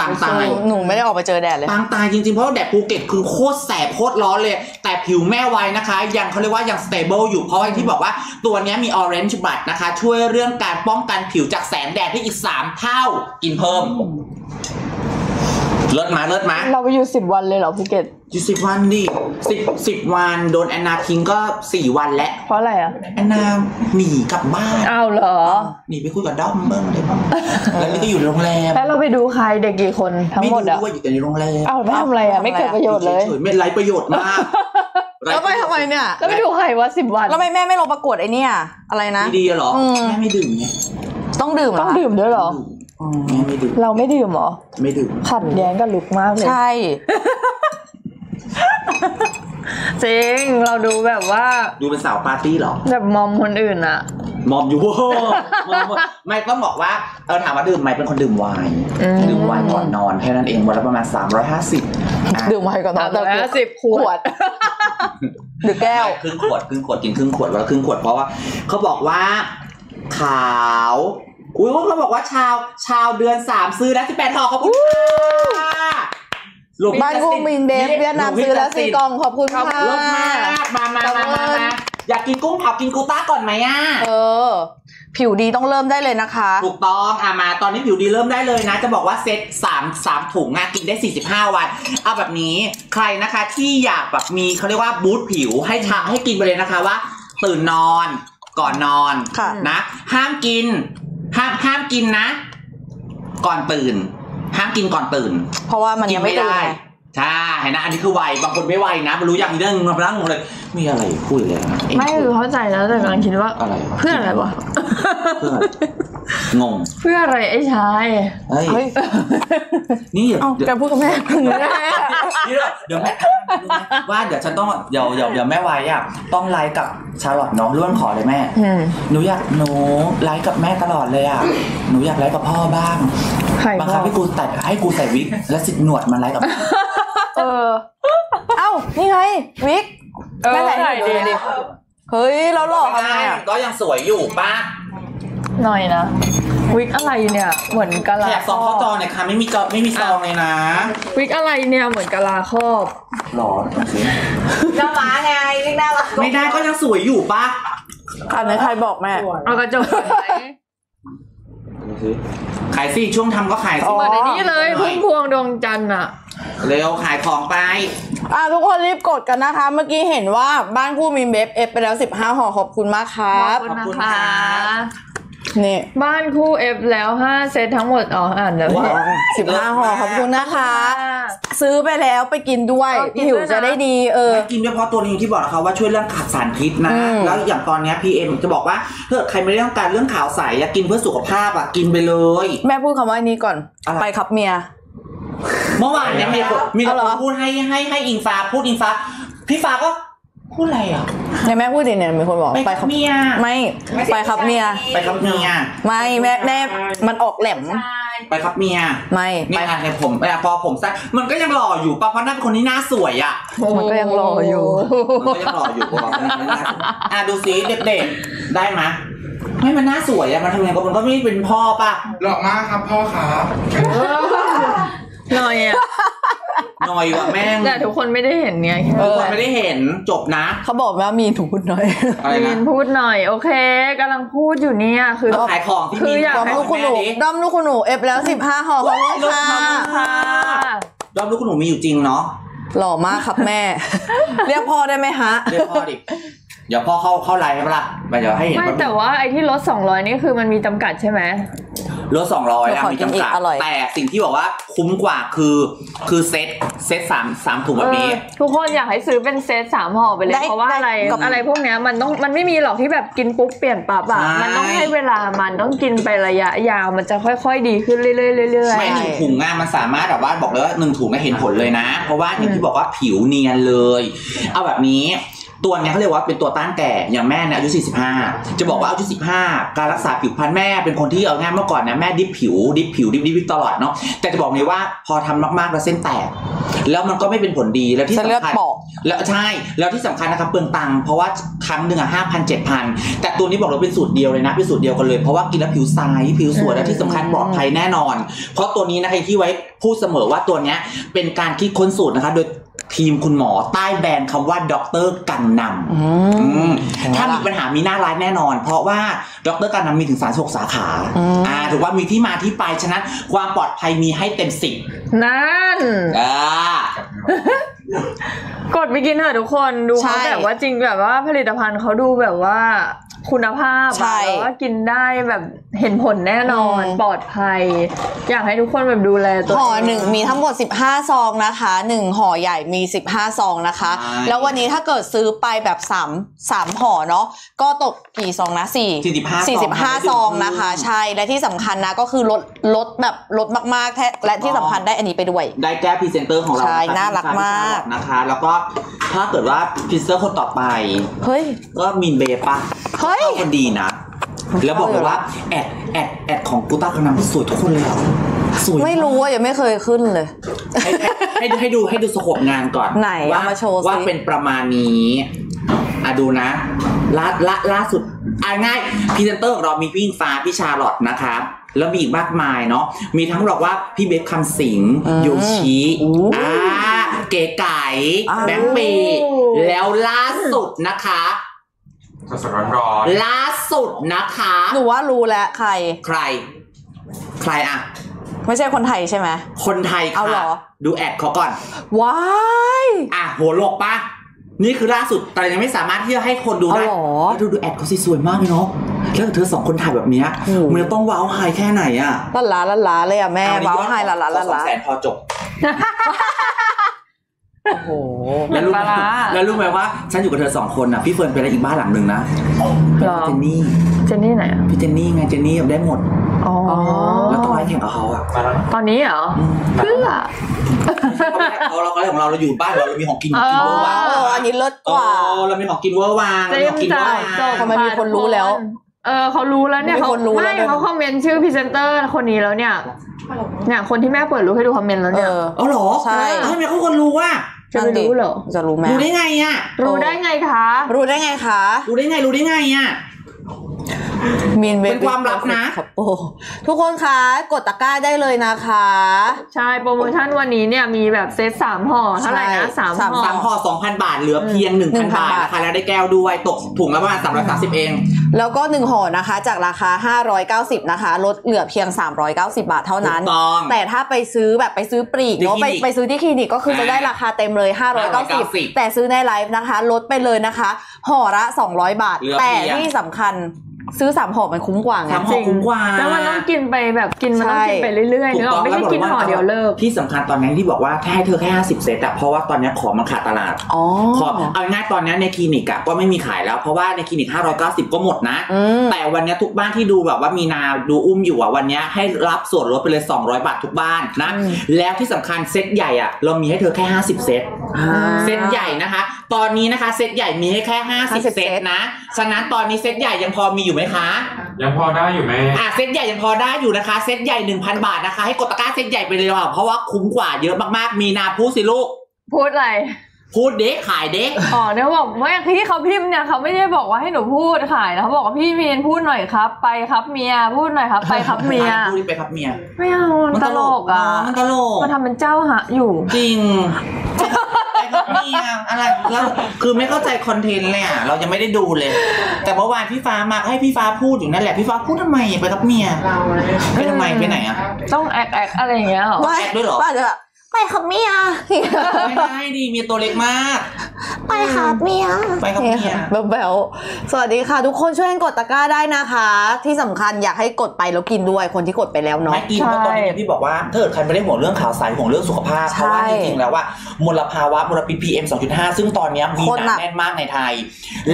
ปังตายหนูไม่ได้ออกไปเจอแดดเลยปังตายจริงๆเพราะแดดภูเก็ตคือโคตรแสบโคตรร้อนเลยแต่ผิวแม่ไว้นะคะยังเขาเรียกว่ายังสเตเบิลอยู่เพราะที่บอกว่าตัวนี้มีออเรนจ์บัตนะคะช่วยเรื่องการป้องกันผิวจากแสงแดดได้อีก3เท่ากินเพิ่มเลิศมาเราไปอยู่10วันเลยเหรอภูเก็ตอยู่10วันดิ10วันโดนแอนนาทิ้งก็4วันแล้วเพราะอะไรอ่ะแอนนาหนีกลับบ้านอ้าวเหรอหนีไปคุยกับด้อมเบิ้งเลยป่ะแล้วนี่ก็อยู่ในโรงแรมแล้วเราไปดูใครเด็กกี่คนทั้งหมดอ่ะไม่รู้ว่าอยู่แต่ในโรงแรมอ้าวไม่ทำอะไรอ่ะไม่เกิดประโยชน์เลยไม่ไร้ประโยชน์มากแล้วไปทำไมเนี่ยแล้วไปดูใครวะ10วันแล้วแม่ไม่ลงประกวดไอ้นี่อะไรนะดีเหรอแม่ไม่ดื่มไงต้องดื่มด้วยเหรอเราไม่ดื่มหรอไม่ดื่มขัดแย้งกับลุกมากเลยใช่จริงเราดูแบบว่าดูเป็นสาวปาร์ตี้หรอแบบมอมคนอื่นอะมอมอยู่ไม่ต้องบอกว่าถามว่าดื่มไหมเป็นคนดื่มไวน์ก่อนนอนแค่นั้นเองวันละประมาณ350ดื่มไวน์ก่อนนอน350 ขวดหรือแก้วครึ่งขวดกินครึ่งขวดวันละครึ่งขวดเพราะว่าเขาบอกว่าขาวอ อุ้ยเขาบอกว่าชาวเดือน3ซื้อแล้ว18 ห่อขอบคุณค่ะบ้านวงมินเบฟเวียดนามซื้อแล้ว4 กล่องขอบคุณค่ะมาอยากกินกุ้งเผากินกูต้าก่อนไหมอ่ะผิวดีต้องเริ่มได้เลยนะคะถูกต้องมาตอนนี้ผิวดีเริ่มได้เลยนะจะบอกว่าเซต3 ถุงอ่ะกินได้45 วันเอาแบบนี้ใครนะคะที่อยากแบบมีเขาเรียกว่าบูสต์ผิวให้กินไปเลยนะคะว่าตื่นนอนก่อนนอนนะห้ามกินนะก่อนตื่นห้ามกินก่อนตื่นเพราะว่ามันยังไม่ได้ใช่เห็นนะอันนี้คือไวบางคนไม่ไวนะไม่รู้อย่างนี้เรื่องมาพลังเลยมีอะไรคุยเลยนะไม่เข้าใจแล้วแต่กำลังคิดว่าเพื่ออะไรวะงงเพื่ออะไรไอ้ชายนี่อย่าพูดกับแม่คุณนะเดี๋ยวแม่ว่าเดี๋ยวฉันต้องเดี๋ยวแม่ไวอ่ะต้องไลฟ์กับชาลอตน้องร่วมขอเลยแม่หนูไลฟ์กับแม่ตลอดเลยอ่ะหนูอยากไลฟ์กับพ่อบ้างบางครั้งพี่กูตัดให้กูใส่วิกและสิหนวดมันไลฟ์กับเอ้านี่ไงวิกแม่ใส่ดิเฮ้ยเราหล่อทำไงก็ยังสวยอยู่ป้าหน่อยนะวิกอะไรเนี่ยเหมือนกะลาแขกสองข้อจอเนี่ยค่ะไม่มีซองเลยนะวิกอะไรเนี่ยเหมือนกะลาครอบหล่อหน้าม้าไงวิกหน้าม้าไม่ได้ก็ยังสวยอยู่ป้าอันไหนใครบอกแม่เอากระจกขายสิช่วงทำก็ขายสิมาในนี้เลยพุ่มพวงดวงจันทร์อะเร็วขายของไปทุกคนรีบกดกันนะคะเมื่อกี้เห็นว่าบ้านคู่มีเบฟเอฟไปแล้ว15 ห่อขอบคุณมากครับขอบคุณค่ะนี่บ้านคู่เอฟแล้ว5 เซตทั้งหมดอ่านแล้ว15 ห่อขอบคุณนะคะซื้อไปแล้วไปกินด้วยผิวจะได้ดีกินเฉพาะตัวนี้ที่บอกนะคะว่าช่วยเรื่องขาดสารพิษนะแล้วอย่างตอนนี้PMจะบอกว่าเพื่อใครไม่ได้ต้องการเรื่องขาวใสอยากกินเพื่อสุขภาพอ่ะกินไปเลยแม่พูดคำว่านี้ก่อนไปครับเมียเมื่อวานเนี่ยมีคนพูดให้อิงฟ้าพูดอิงฟ้าพี่ฟ้าก็พูดอะไรอ่ะแม่พูดดิเนี่ยมีคนบอกไปครับเมียไม่ไปครับเมียไปครับเมียไม่แม่มันออกแหลมไปครับเมียไม่ไปค่ะในผมเวลาพอผมสั้นมันก็ยังหล่ออยู่ป่ะเพราะนั่นคนนี้หน้าสวยอ่ะมันก็ยังหล่ออยู่ดูสิเด็กๆได้ไหมไม่มันหน้าสวยอ่ะมันทำไงก็มันก็ไม่เป็นพ่อป่ะหล่อมากครับพ่อครับหน่อยอ่ะหน่อยว่ะแม่งแต่ทุกคนไม่ได้เห็นไงทุกคนไม่ได้เห็นจบนะเขาบอกว่ามีถูกพูดหน่อยมีพูดหน่อยโอเคกำลังพูดอยู่เนี่ยคือขายของคืออยากขายของด้อมลูกคุณหนูเอฟแล้ว15 ห่อขอบคุณค่ะด้อมลูกคุณหนูมีอยู่จริงเนาะหล่อมากครับแม่เรียกพ่อได้ไหมฮะเรียกพ่อดิเดี๋ยวพ่อเข้าไลน์ให้ปะล่ะไปเดี๋ยวให้เห็นไม่แต่ว่าไอ้ที่ลด200นี่คือมันมีจำกัดใช่ไหมลด200แล้วมีจำกัดแต่สิ่งที่บอกว่าคุ้มกว่าคือเซต3 ถุงแบบนี้ทุกคนอยากให้ซื้อเป็นเซต3 ห่อไปเลยเพราะว่าอะไรพวกนี้มันไม่มีหรอกที่แบบกินปุ๊บเปลี่ยนปั๊บอ่ะมันต้องให้เวลามันต้องกินไประยะยาวมันจะค่อยๆดีขึ้นเรื่อยๆไม่1 ถุงอ่ะมันสามารถแบบว่าบอกเลยว่า1 ถุงก็เห็นผลเลยนะเพราะว่าอย่างที่บอกว่าผิวเนียนเลยเอาแบบนี้ตัวนี้เขาเรียกว่าเป็นตัวต้านแก่อย่างแม่เนี่ยอายุ45จะบอกว่าอายุ15การรักษาผิวพรรณแม่เป็นคนที่เอาง่ายเมื่อก่อนนะแม่ดิบผิวตลอดเนาะแต่จะบอกเลยว่าพอทำมากๆแล้วเส้นแตกแล้วมันก็ไม่เป็นผลดีแล้วที่สำคัญแล้วใช่แล้วที่สำคัญนะครับเปลืองตังค์เพราะว่าครั้งหนึ่งอ่ะ5,000 7,000แต่ตัวนี้บอกเราเป็นสูตรเดียวเลยนะเป็นสูตรเดียวกันเลยเพราะว่ากินแล้วผิวใสผิวสวยและที่สำคัญปลอดภัยแน่นอนเพราะตัวนี้นะคะที่ไว้พูดเสมอว่าตัวนี้เป็นการคิดค้นสูตรนะคะโดยทีมคุณหมอใต้แบรนด์คำว่าด็อกเตอร์กันนำถ้ามีปัญหามีหน้าร้านแน่นอนเพราะว่าด็อกเตอร์กันนำมีถึง36 สาขาถือว่ามีที่มาที่ไปฉะนั้นความปลอดภัยมีให้เต็ม10นั่นกดไปกินเถอะทุกคนดูเขาแบบว่าจริงแบบว่าผลิตภัณฑ์เขาดูแบบว่าคุณภาพแล้วว่ากินได้แบบเห็นผลแน่นอนปลอดภัยอยากให้ทุกคนแบบดูแลตัวห่อหนึ่งมีทั้งหมด15 ซองนะคะ1 ห่อใหญ่มี15 ซองนะคะแล้ววันนี้ถ้าเกิดซื้อไปแบบ3 ห่อเนาะก็ตกกี่ซองนะ45 ซองนะคะใช่และที่สำคัญนะก็คือลดแบบลดมากๆแท้และที่สำคัญได้อันนี้ไปด้วยได้แก้พรีเซนเตอร์ของเราใช่น่ารักมากนะคะแล้วก็ถ้าเกิดว่าพรีเซนเตอร์คนต่อไปเฮ้ยก็มินเบย์ป่ะเข้ากันดีนะแล้วบอกเลยว่าแอดของกูต้ากันนำสวยทุกคนเลยสวยไม่รู้ว่ายังไม่เคยขึ้นเลยให้ดูสโคปงานก่อนไหนว่ามาโชว์ว่าเป็นประมาณนี้ดูนะล่าสุด ง่ายพรีเซนเตอร์ของเรามีพี่อิงฟ้าพี่ชาลอตนะคะแล้วมีอีกมากมายเนาะมีทั้งบอกว่าพี่เบฟคำสิงโยชิเก๋ไก่แบงค์ปีแล้วล่าสุดนะคะสดๆร้อนๆล่าสุดนะคะหนูว่ารู้แล้วใครใครอะไม่ใช่คนไทยใช่ไหมคนไทยค่ะดูแอดเขาก่อนว้ายอ่ะหัวโลกปะนี่คือล่าสุดแต่ยังไม่สามารถที่จะให้คนดูได้ดูแอดเขาสวยมากเลยเนาะแล้วเธอสองคนถ่ายแบบนี้มันจะต้องว้าวไฮแค่ไหนอะล้าเลยอะแม่ว้าวไฮล้าแสนพอจบโอ้โหแล้วรู้ไหมว่าฉันอยู่กับเธอสองคนอ่ะพี่เฟิร์นไปอะไรอีกบ้านหลังหนึ่งนะเจนนี่ไหนพี่เจนนี่ไงเจนนี่ได้หมดอ๋อแล้วต้องไล่แข่งกับเขาอ่ะตอนนี้เหรอเพื่อเราก็เลยของเราอยู่บ้านเรามีของกินเวอร์วางอันนี้เลิศกว่าเรามีของกินเวอร์วางเรากินได้ทำไมมีคนรู้แล้วเขารู้แล้วเนี่ยเขาคอมเมนต์ชื่อพรีเซนเตอร์คนนี้แล้วเนี่ยคนที่แม่เปิดรู้ให้ดูคอมเมนต์แล้วเนี่ยอ๋อเหรอใช่ทำไมเขาคนรู้ว่าจะรู้เหรอจะรู้ไหมรู้ได้ไงอ่ะรู้ได้ไงอ่ะเป็นความลับนะทุกคนคะกดตะกร้าได้เลยนะคะใช่โปรโมชั่นวันนี้เนี่ยมีแบบเซต3ห่อเท่าไหร่นะ3 ห่อ 2,000 บาทเหลือเพียง 1,000 บาทนะคะแล้วได้แก้วด้วยตกถุงละประมาณ330เองแล้วก็1ห่อนะคะจากราคา590นะคะลดเหลือเพียง390บาทเท่านั้นแต่ถ้าไปซื้อแบบไปซื้อปลีกเนาะไปซื้อที่คลินิกก็คือจะได้ราคาเต็มเลย590แต่ซื้อในไลฟ์นะคะลดไปเลยนะคะห่อละ200บาทแต่ที่สำคัญซื้อ3ห่อมันคุ้มกว่าไงจริงแล้วมันต้องกินไปแบบกินมันต้องกินไปเรื่อยๆเนาะไม่ใช่กินห่อเดียวเลิกที่สำคัญตอนนี้ที่บอกว่าแค่ให้เธอแค่50เซตอะเพราะว่าตอนนี้ของมันขาดตลาดของเอาง่ายตอนนี้ในคลินิกอะก็ไม่มีขายแล้วเพราะว่าในคลินิก590ก็หมดนะแต่วันนี้ทุกบ้านที่ดูแบบว่ามีนาดูอุ้มอยู่อะวันนี้ให้รับส่วนลดไปเลย200บาททุกบ้านนะแล้วที่สำคัญเซตใหญ่อะเรามีให้เธอแค่50เซตเซตใหญ่นะคะตอนนี้นะคะเซตใหญ่มีให้แค่50เซตนะฉะนั้นตอนนี้เซตใหญ่ยังพอมีอยู่ไหมคะยังพอได้อยู่ไหมเซตใหญ่ยังพอได้อยู่นะคะเซตใหญ่ 1,000 บาทนะคะให้กดตะกร้าเซตใหญ่ไปเลยค่ะเพราะว่าคุ้มกว่าเยอะมากๆมีนาพูดสิลูกพูดอะไรพูดเด็กขายเด็กอ๋อเนี่ยบอกว่าที่เขาพิมพ์เนี่ยเขาไม่ได้บอกว่าให้หนูพูดขายนะเขาบอกว่าพี่มีนพูดหน่อยครับไปครับเมียพูดหน่อยครับไปครับเมียพูดไปครับเมียไม่เอามันตลกอ่ะมันตลกมันทำเป็นเจ้าหะอยู่จริงอะไรแล้วคือไม่เข้าใจคอนเทนต์เลยอ่ะเรายังไม่ได้ดูเลยแต่เมื่อวานพี่ฟ้ามาให้พี่ฟ้าพูดอยู่นั่นแหละพี่ฟ้าพูดทำไมไปกับเมียเราไปทำไมไปไหนอ่ะต้องแอกอะไรอย่างเงี้ยหรอแอกด้วยหรอไปครับเมียไม่ได้ดิเมียตัวเล็กมากไปครับเมียไปครับเมียแบบสวัสดีค่ะทุกคนช่วยกดตะกร้าได้นะคะที่สำคัญอยากให้กดไปแล้วกินด้วยคนที่กดไปแล้วเนาะกินเพราะตอนนี้พี่บอกว่าถ้าเกิดใครไม่ได้ห่วงเรื่องข่าวสายห่วงเรื่องสุขภาพเพราะว่าจริงๆแล้วว่ามลภาวะมลพิษ PM 2.5 ซึ่งตอนนี้มีหนักแน่นมากในไทย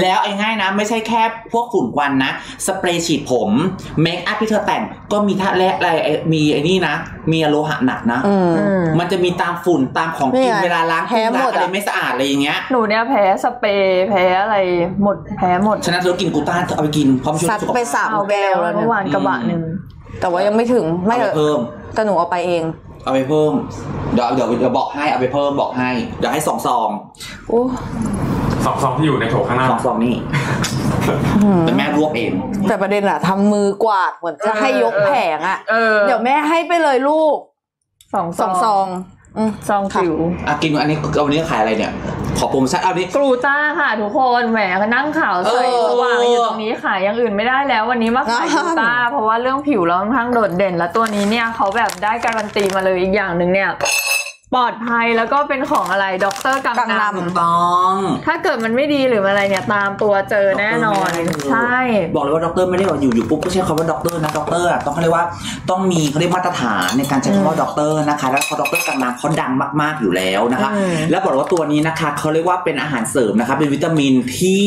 แล้วไอ้ง่ายนะไม่ใช่แค่พวกฝุ่นควันนะสเปรย์ฉีดผมเมคอัพที่เธอแต่งก็มีธาตุแร่อะไรมีไอ้นี่นะมีโลหะหนักนะมันจะมีตามฝุ่นตามของกินเวลาล้างแพ้หมดอะไรไม่สะอาดอะไรอย่างเงี้ยหนูเนี่ยแพ้สเปรย์แพ้อะไรหมดแพ้หมดฉะนั้นเรากินกูต้าเอาไปกินพร้อมช่วยสุขภาพไป3 แก้วแล้วเมื่อวานกระบะหนึ่งแต่ว่ายังไม่ถึงไม่เพิ่มแต่หนูเอาไปเองเอาไปเพิ่มเดี๋ยวบอกให้เอาไปเพิ่มบอกให้เดี๋ยวให้2 ซองอู้2 ซองที่อยู่ในโถข้างหน้า2 ซองนี่แต่แม่รวบเองแต่ประเด็นอะทำมือกวาดเหมือนจะให้ยกแผงอะเดี๋ยวแม่ให้ไปเลยลูก2 ซองผิวกินอันนี้วันนี้ขายอะไรเนี่ยขอโปรโมชั่นเอาดิกลูต้าค่ะทุกคนแหมนั่งขาวใสสว่างอยู่ตรงนี้ขายอย่างอื่นไม่ได้แล้ววันนี้มาขายกลูต้าเพราะว่าเรื่องผิวเราค่อนข้างโดดเด่นและตัวนี้เนี่ยเขาแบบได้การันตีมาเลยอีกอย่างหนึ่งเนี่ยปลอดภัยแล้วก็เป็นของอะไรด็อกเตอร์กังนำถูกต้องถ้าเกิดมันไม่ดีหรืออะไรเนี่ยตามตัวเจอแน่นอนใช่บอกเลยว่าด็อกเตอร์ไม่ได้บอกอยู่ปุ๊บก็ใช้คำว่าด็อกเตอร์นะด็อกเตอร์ต้องเขาเรียกว่าต้องมีเขาเรียกมาตรฐานในการใช้คำว่าด็อกเตอร์นะคะแล้วเขาด็อกเตอร์กังนำเขาดังมากๆอยู่แล้วนะคะแล้วบอกว่าตัวนี้นะคะเขาเรียกว่าเป็นอาหารเสริมนะคะเป็นวิตามินที่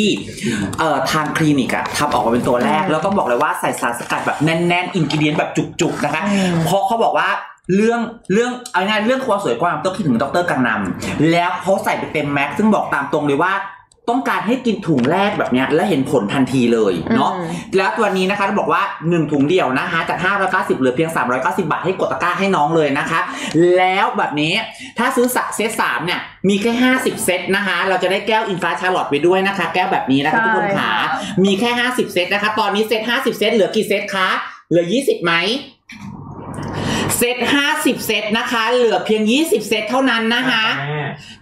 ทางคลินิกอะทำออกมาเป็นตัวแรกแล้วต้องบอกเลยว่าใส่สารสกัดแบบแน่นๆอินกิเดียนแบบจุกๆนะคะเพราะเขาบอกว่าเรื่องเอาง่ายเรื่องความสวยความต้องคิดถึงด็อกเตอร์กังนำแล้วเขาใส่ไปเต็มแม็กซ์ซึ่งบอกตามตรงเลยว่า ต้องการให้กินถุงแรกแบบนี้และเห็นผลทันทีเลยเนาะแล้ววันนี้นะคะจะบอกว่า1ถุงเดียวนะคะจาก590เหลือเพียง390บาทให้กดตะกร้าให้น้องเลยนะคะแล้วแบบนี้ถ้าซื้อสักเซต3เนี่ยมีแค่50เซตนะคะเราจะได้แก้วอินฟ้าชาร์ลอตไปด้วยนะคะแก้วแบบนี้นะคะทุกคนขามีแค่50เซตนะคะตอนนี้เซต50เซตเหลือกี่เซตคะเหลือ20ไหมเซต50เซตนะคะเหลือเพียง20เซตเท่านั้นนะคะ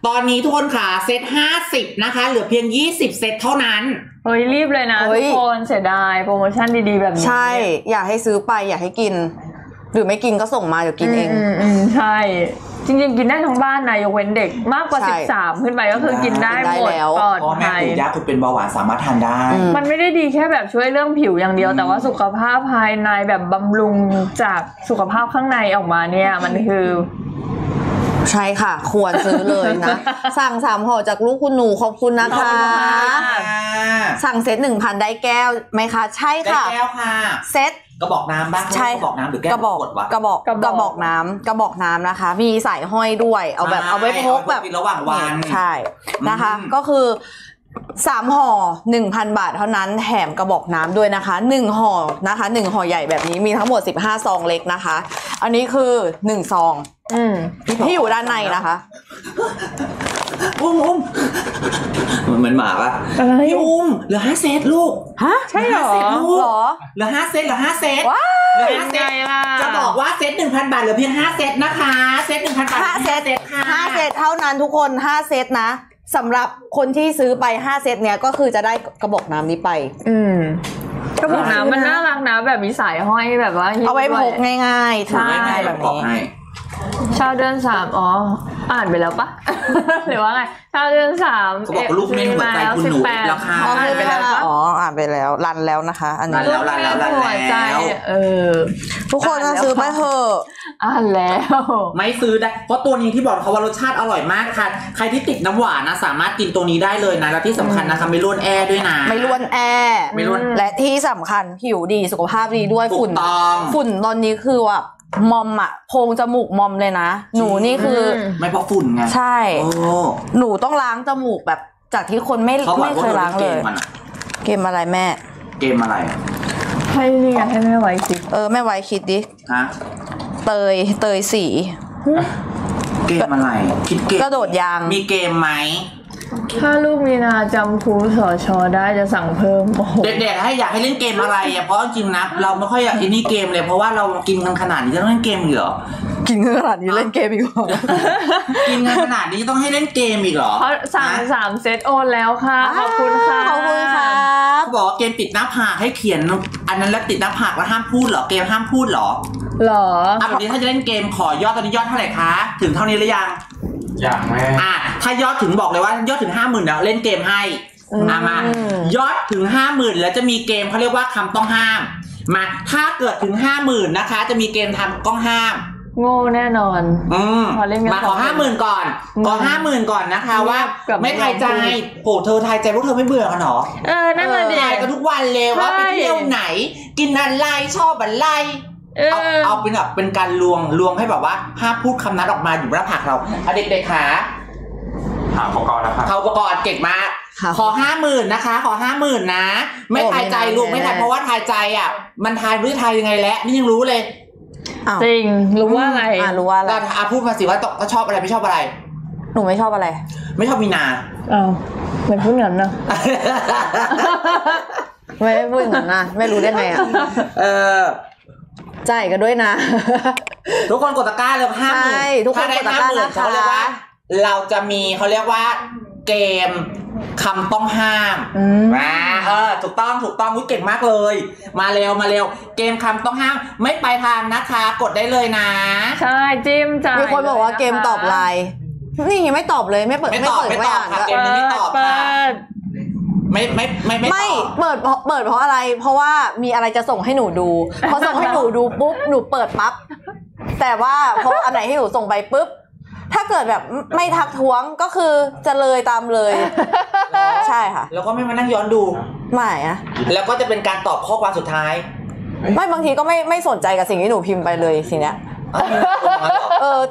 ตอนนี้ทุกคนค่ะเซต50นะคะเหลือเพียง20เซตเท่านั้นเฮ้ยรีบเลยนะทุกคนเสียดายโปรโมชั่นดีๆแบบนี้ใช่อยากให้ซื้อไปอยากให้กินหรือไม่กินก็ส่งมาเดี๋ยวกินเองใช่จริงๆกินได้ทั้งบ้านนะยกเว้นเด็กมากกว่า13ขึ้นไปก็คือกินได้หมดปลอดภัยยาคุณเป็นเบาหวานสามารถทานได้มันไม่ได้ดีแค่แบบช่วยเรื่องผิวอย่างเดียวแต่ว่าสุขภาพภายในแบบบำรุงจากสุขภาพข้างในออกมาเนี่ยมันคือใช่ค่ะควรซื้อเลยนะสั่ง3ห่อจากลูกคุณหนูขอบคุณนะคะสั่งเซต 1,000 ได้แก้วไหมคะใช่ค่ะได้แก้วค่ะเซตกระบอกน้ำบ้างใช่กระบอกน้ำหรือแก้วกระบอกวะกระบอกน้ำกระบอกน้ำนะคะมีสายห้อยด้วยเอาแบบเอาไว้พกแบบระหว่างวันใช่นะคะก็คือ3ห่อ 1,000 บาทเท่านั้นแถมกระบอกน้ำด้วยนะคะ1ห่อนะคะ1ห่อใหญ่แบบนี้มีทั้งหมด15ซองเล็กนะคะอันนี้คือ1ซองที่อยู่ด้านในนะคะอุ้มเหมือนหมาป่ะพี่อุ้มเหลือ5เซตลูกฮะใช่เหรอเหลือ5เซตเหลือ5เซตว้าวเหลือ5เซตจะบอกว่าเซต 1,000 บาทเหลือเพียง5เซตนะคะเซต 1,000 บาท5เซตค่ะ5เซตเท่านั้นทุกคน5เซตนะสำหรับคนที่ซื้อไป5เซตเนี้ยก็คือจะได้กระบอกน้ำนี้ไปกระบอกน้ำมันน่ารักนะแบบมีสายห้อยแบบว่าเอาไว้พกง่ายๆถือง่ายๆแบบนี้ชาวเดือน3อ๋ออ่านไปแล้วปะหรือว่าไงชาวเดือน3เขาบอกลูกเม่นหัวใจคุณหนูแล้วค่ะอ่านไปแล้วอ๋ออ่านไปแล้วรันแล้วนะคะอันนี้รันแล้วหัวใจทุกคนจะซื้อไปเถอะอ่านแล้วไม่ซื้อได้เพราะตัวนี้ที่บอกเขาว่ารสชาติอร่อยมากค่ะใครที่ติดน้ำหวานนะสามารถกินตัวนี้ได้เลยนะและที่สำคัญนะคะไม่ร่วนแอด้วยนะไม่ร่วนแอไม่ร่วนและที่สำคัญผิวดีสุขภาพดีด้วยฝุ่นตอนนี้คือว่ามอมอะโพรงจมูกมอมเลยนะหนูนี่คือไม่เพราะฝุ่นไงใช่หนูต้องล้างจมูกแบบจากที่คนไม่เคยล้างเลยเกมอะไรแม่เกมอะไรให้นี่ไงให้แม่ไว้คิดแม่ไว้คิดดิฮะเตยสีเกมอะไรคิดเกมกระโดดยางมีเกมไหมถ้าลูกมีนาจำครูสชได้จะสั่งเพิ่มเด็กๆให้อยากให้เล่นเกมอะไรอ่ะเพราะจริงนะเราไม่ค่อยอยากอินนี่เกมเลยเพราะว่าเรากินกันขนาดนี้จะต้องเล่นเกมอีกเหรอกินกันขนาดนี้เล่นเกมอีกเหรอกินกันขนาดนี้ต้องให้เล่นเกมอีกเหรอเขาสั่ง3 เซตโอนแล้วค่ะขอบคุณค่ะขอบคุณค่ะบอกเกมติดหน้าผากให้เขียนอันนั้นแล้วติดหน้าผากแล้วห้ามพูดเหรอเกมห้ามพูดเหรอหรออ่ะวันนี้ถ้าจะเล่นเกมขอยอดตอนนี้ยอดเท่าไหร่คะถึงเท่านี้หรือยังอย่างแม่ถ้ายอดถึงบอกเลยว่ายอดถึง 50,000 แล้วเล่นเกมให้มายอดถึง 50,000 แล้วจะมีเกมเขาเรียกว่าคำต้องห้ามมาถ้าเกิดถึง 50,000 นะคะจะมีเกมทำต้องห้ามโง่แน่นอนมาขอ 50,000 ก่อนขอ 50,000 ก่อนนะคะว่าไม่ทายใจโอ้เธอทายใจพวกเธอไม่เบื่อกันหรอนั่นเลยทายกันทุกวันเลยว่าไปเที่ยวไหนกินอะไรชอบอะไรเอาเป็นแบบเป็นการลวงให้แบบว่าห้ามพูดคำนั้นออกมาอยู่หน้าผากเราเอาเด็กๆค่ะหาอุปกรณ์นะคะหาอุปกรณ์เก่งมากขอ 50,000 นะคะขอ 50,000 นะไม่ทายใจลูกไม่ทายเพราะว่าทายใจอ่ะมันทายไม่ทายยังไงและนี่ยังรู้เลยจริงรู้ว่าอะไรรู้ว่าอะไรอาพูดมาสิว่าก็ชอบอะไรไม่ชอบอะไรหนูไม่ชอบอะไรไม่ชอบมีนาเหมือนพูดงั้นนะไม่พูดงั้นนะไม่รู้ได้ไงอ่ะจ่ายกันด้วยนะทุกคนกดตะกร้าเลย50,000ทุกคนกดตะกร้าเลยเขาเรียกว่าเราจะมีเขาเรียกว่าเกมคำต้องห้ามมาถูกต้องเก่งมากเลยมาเร็วเกมคำต้องห้ามไม่ไปทางนะคะกดได้เลยนะใช่จิ้มจ่ายมีคนบอกว่าเกมตอบไลน์นี่ยังไม่ตอบเลยไม่เปิดค่ะเกมนี้ไม่ตอบค่ะไม่เปิดเพราะอะไรเพราะว่ามีอะไรจะส่งให้หนูดูพอส่งให้หนูดูปุ๊บหนูเปิดปั๊บแต่ว่าเพราะอันไหนให้หนูส่งไปปุ๊บถ้าเกิดแบบไม่ทักท้วงก็คือจะเลยตามเลยใช่ค่ะแล้วก็ไม่มานั่งย้อนดูไม่อะแล้วก็จะเป็นการตอบข้อความสุดท้ายไม่บางทีก็ไม่สนใจกับสิ่งที่หนูพิมพ์ไปเลยสิ่งนี้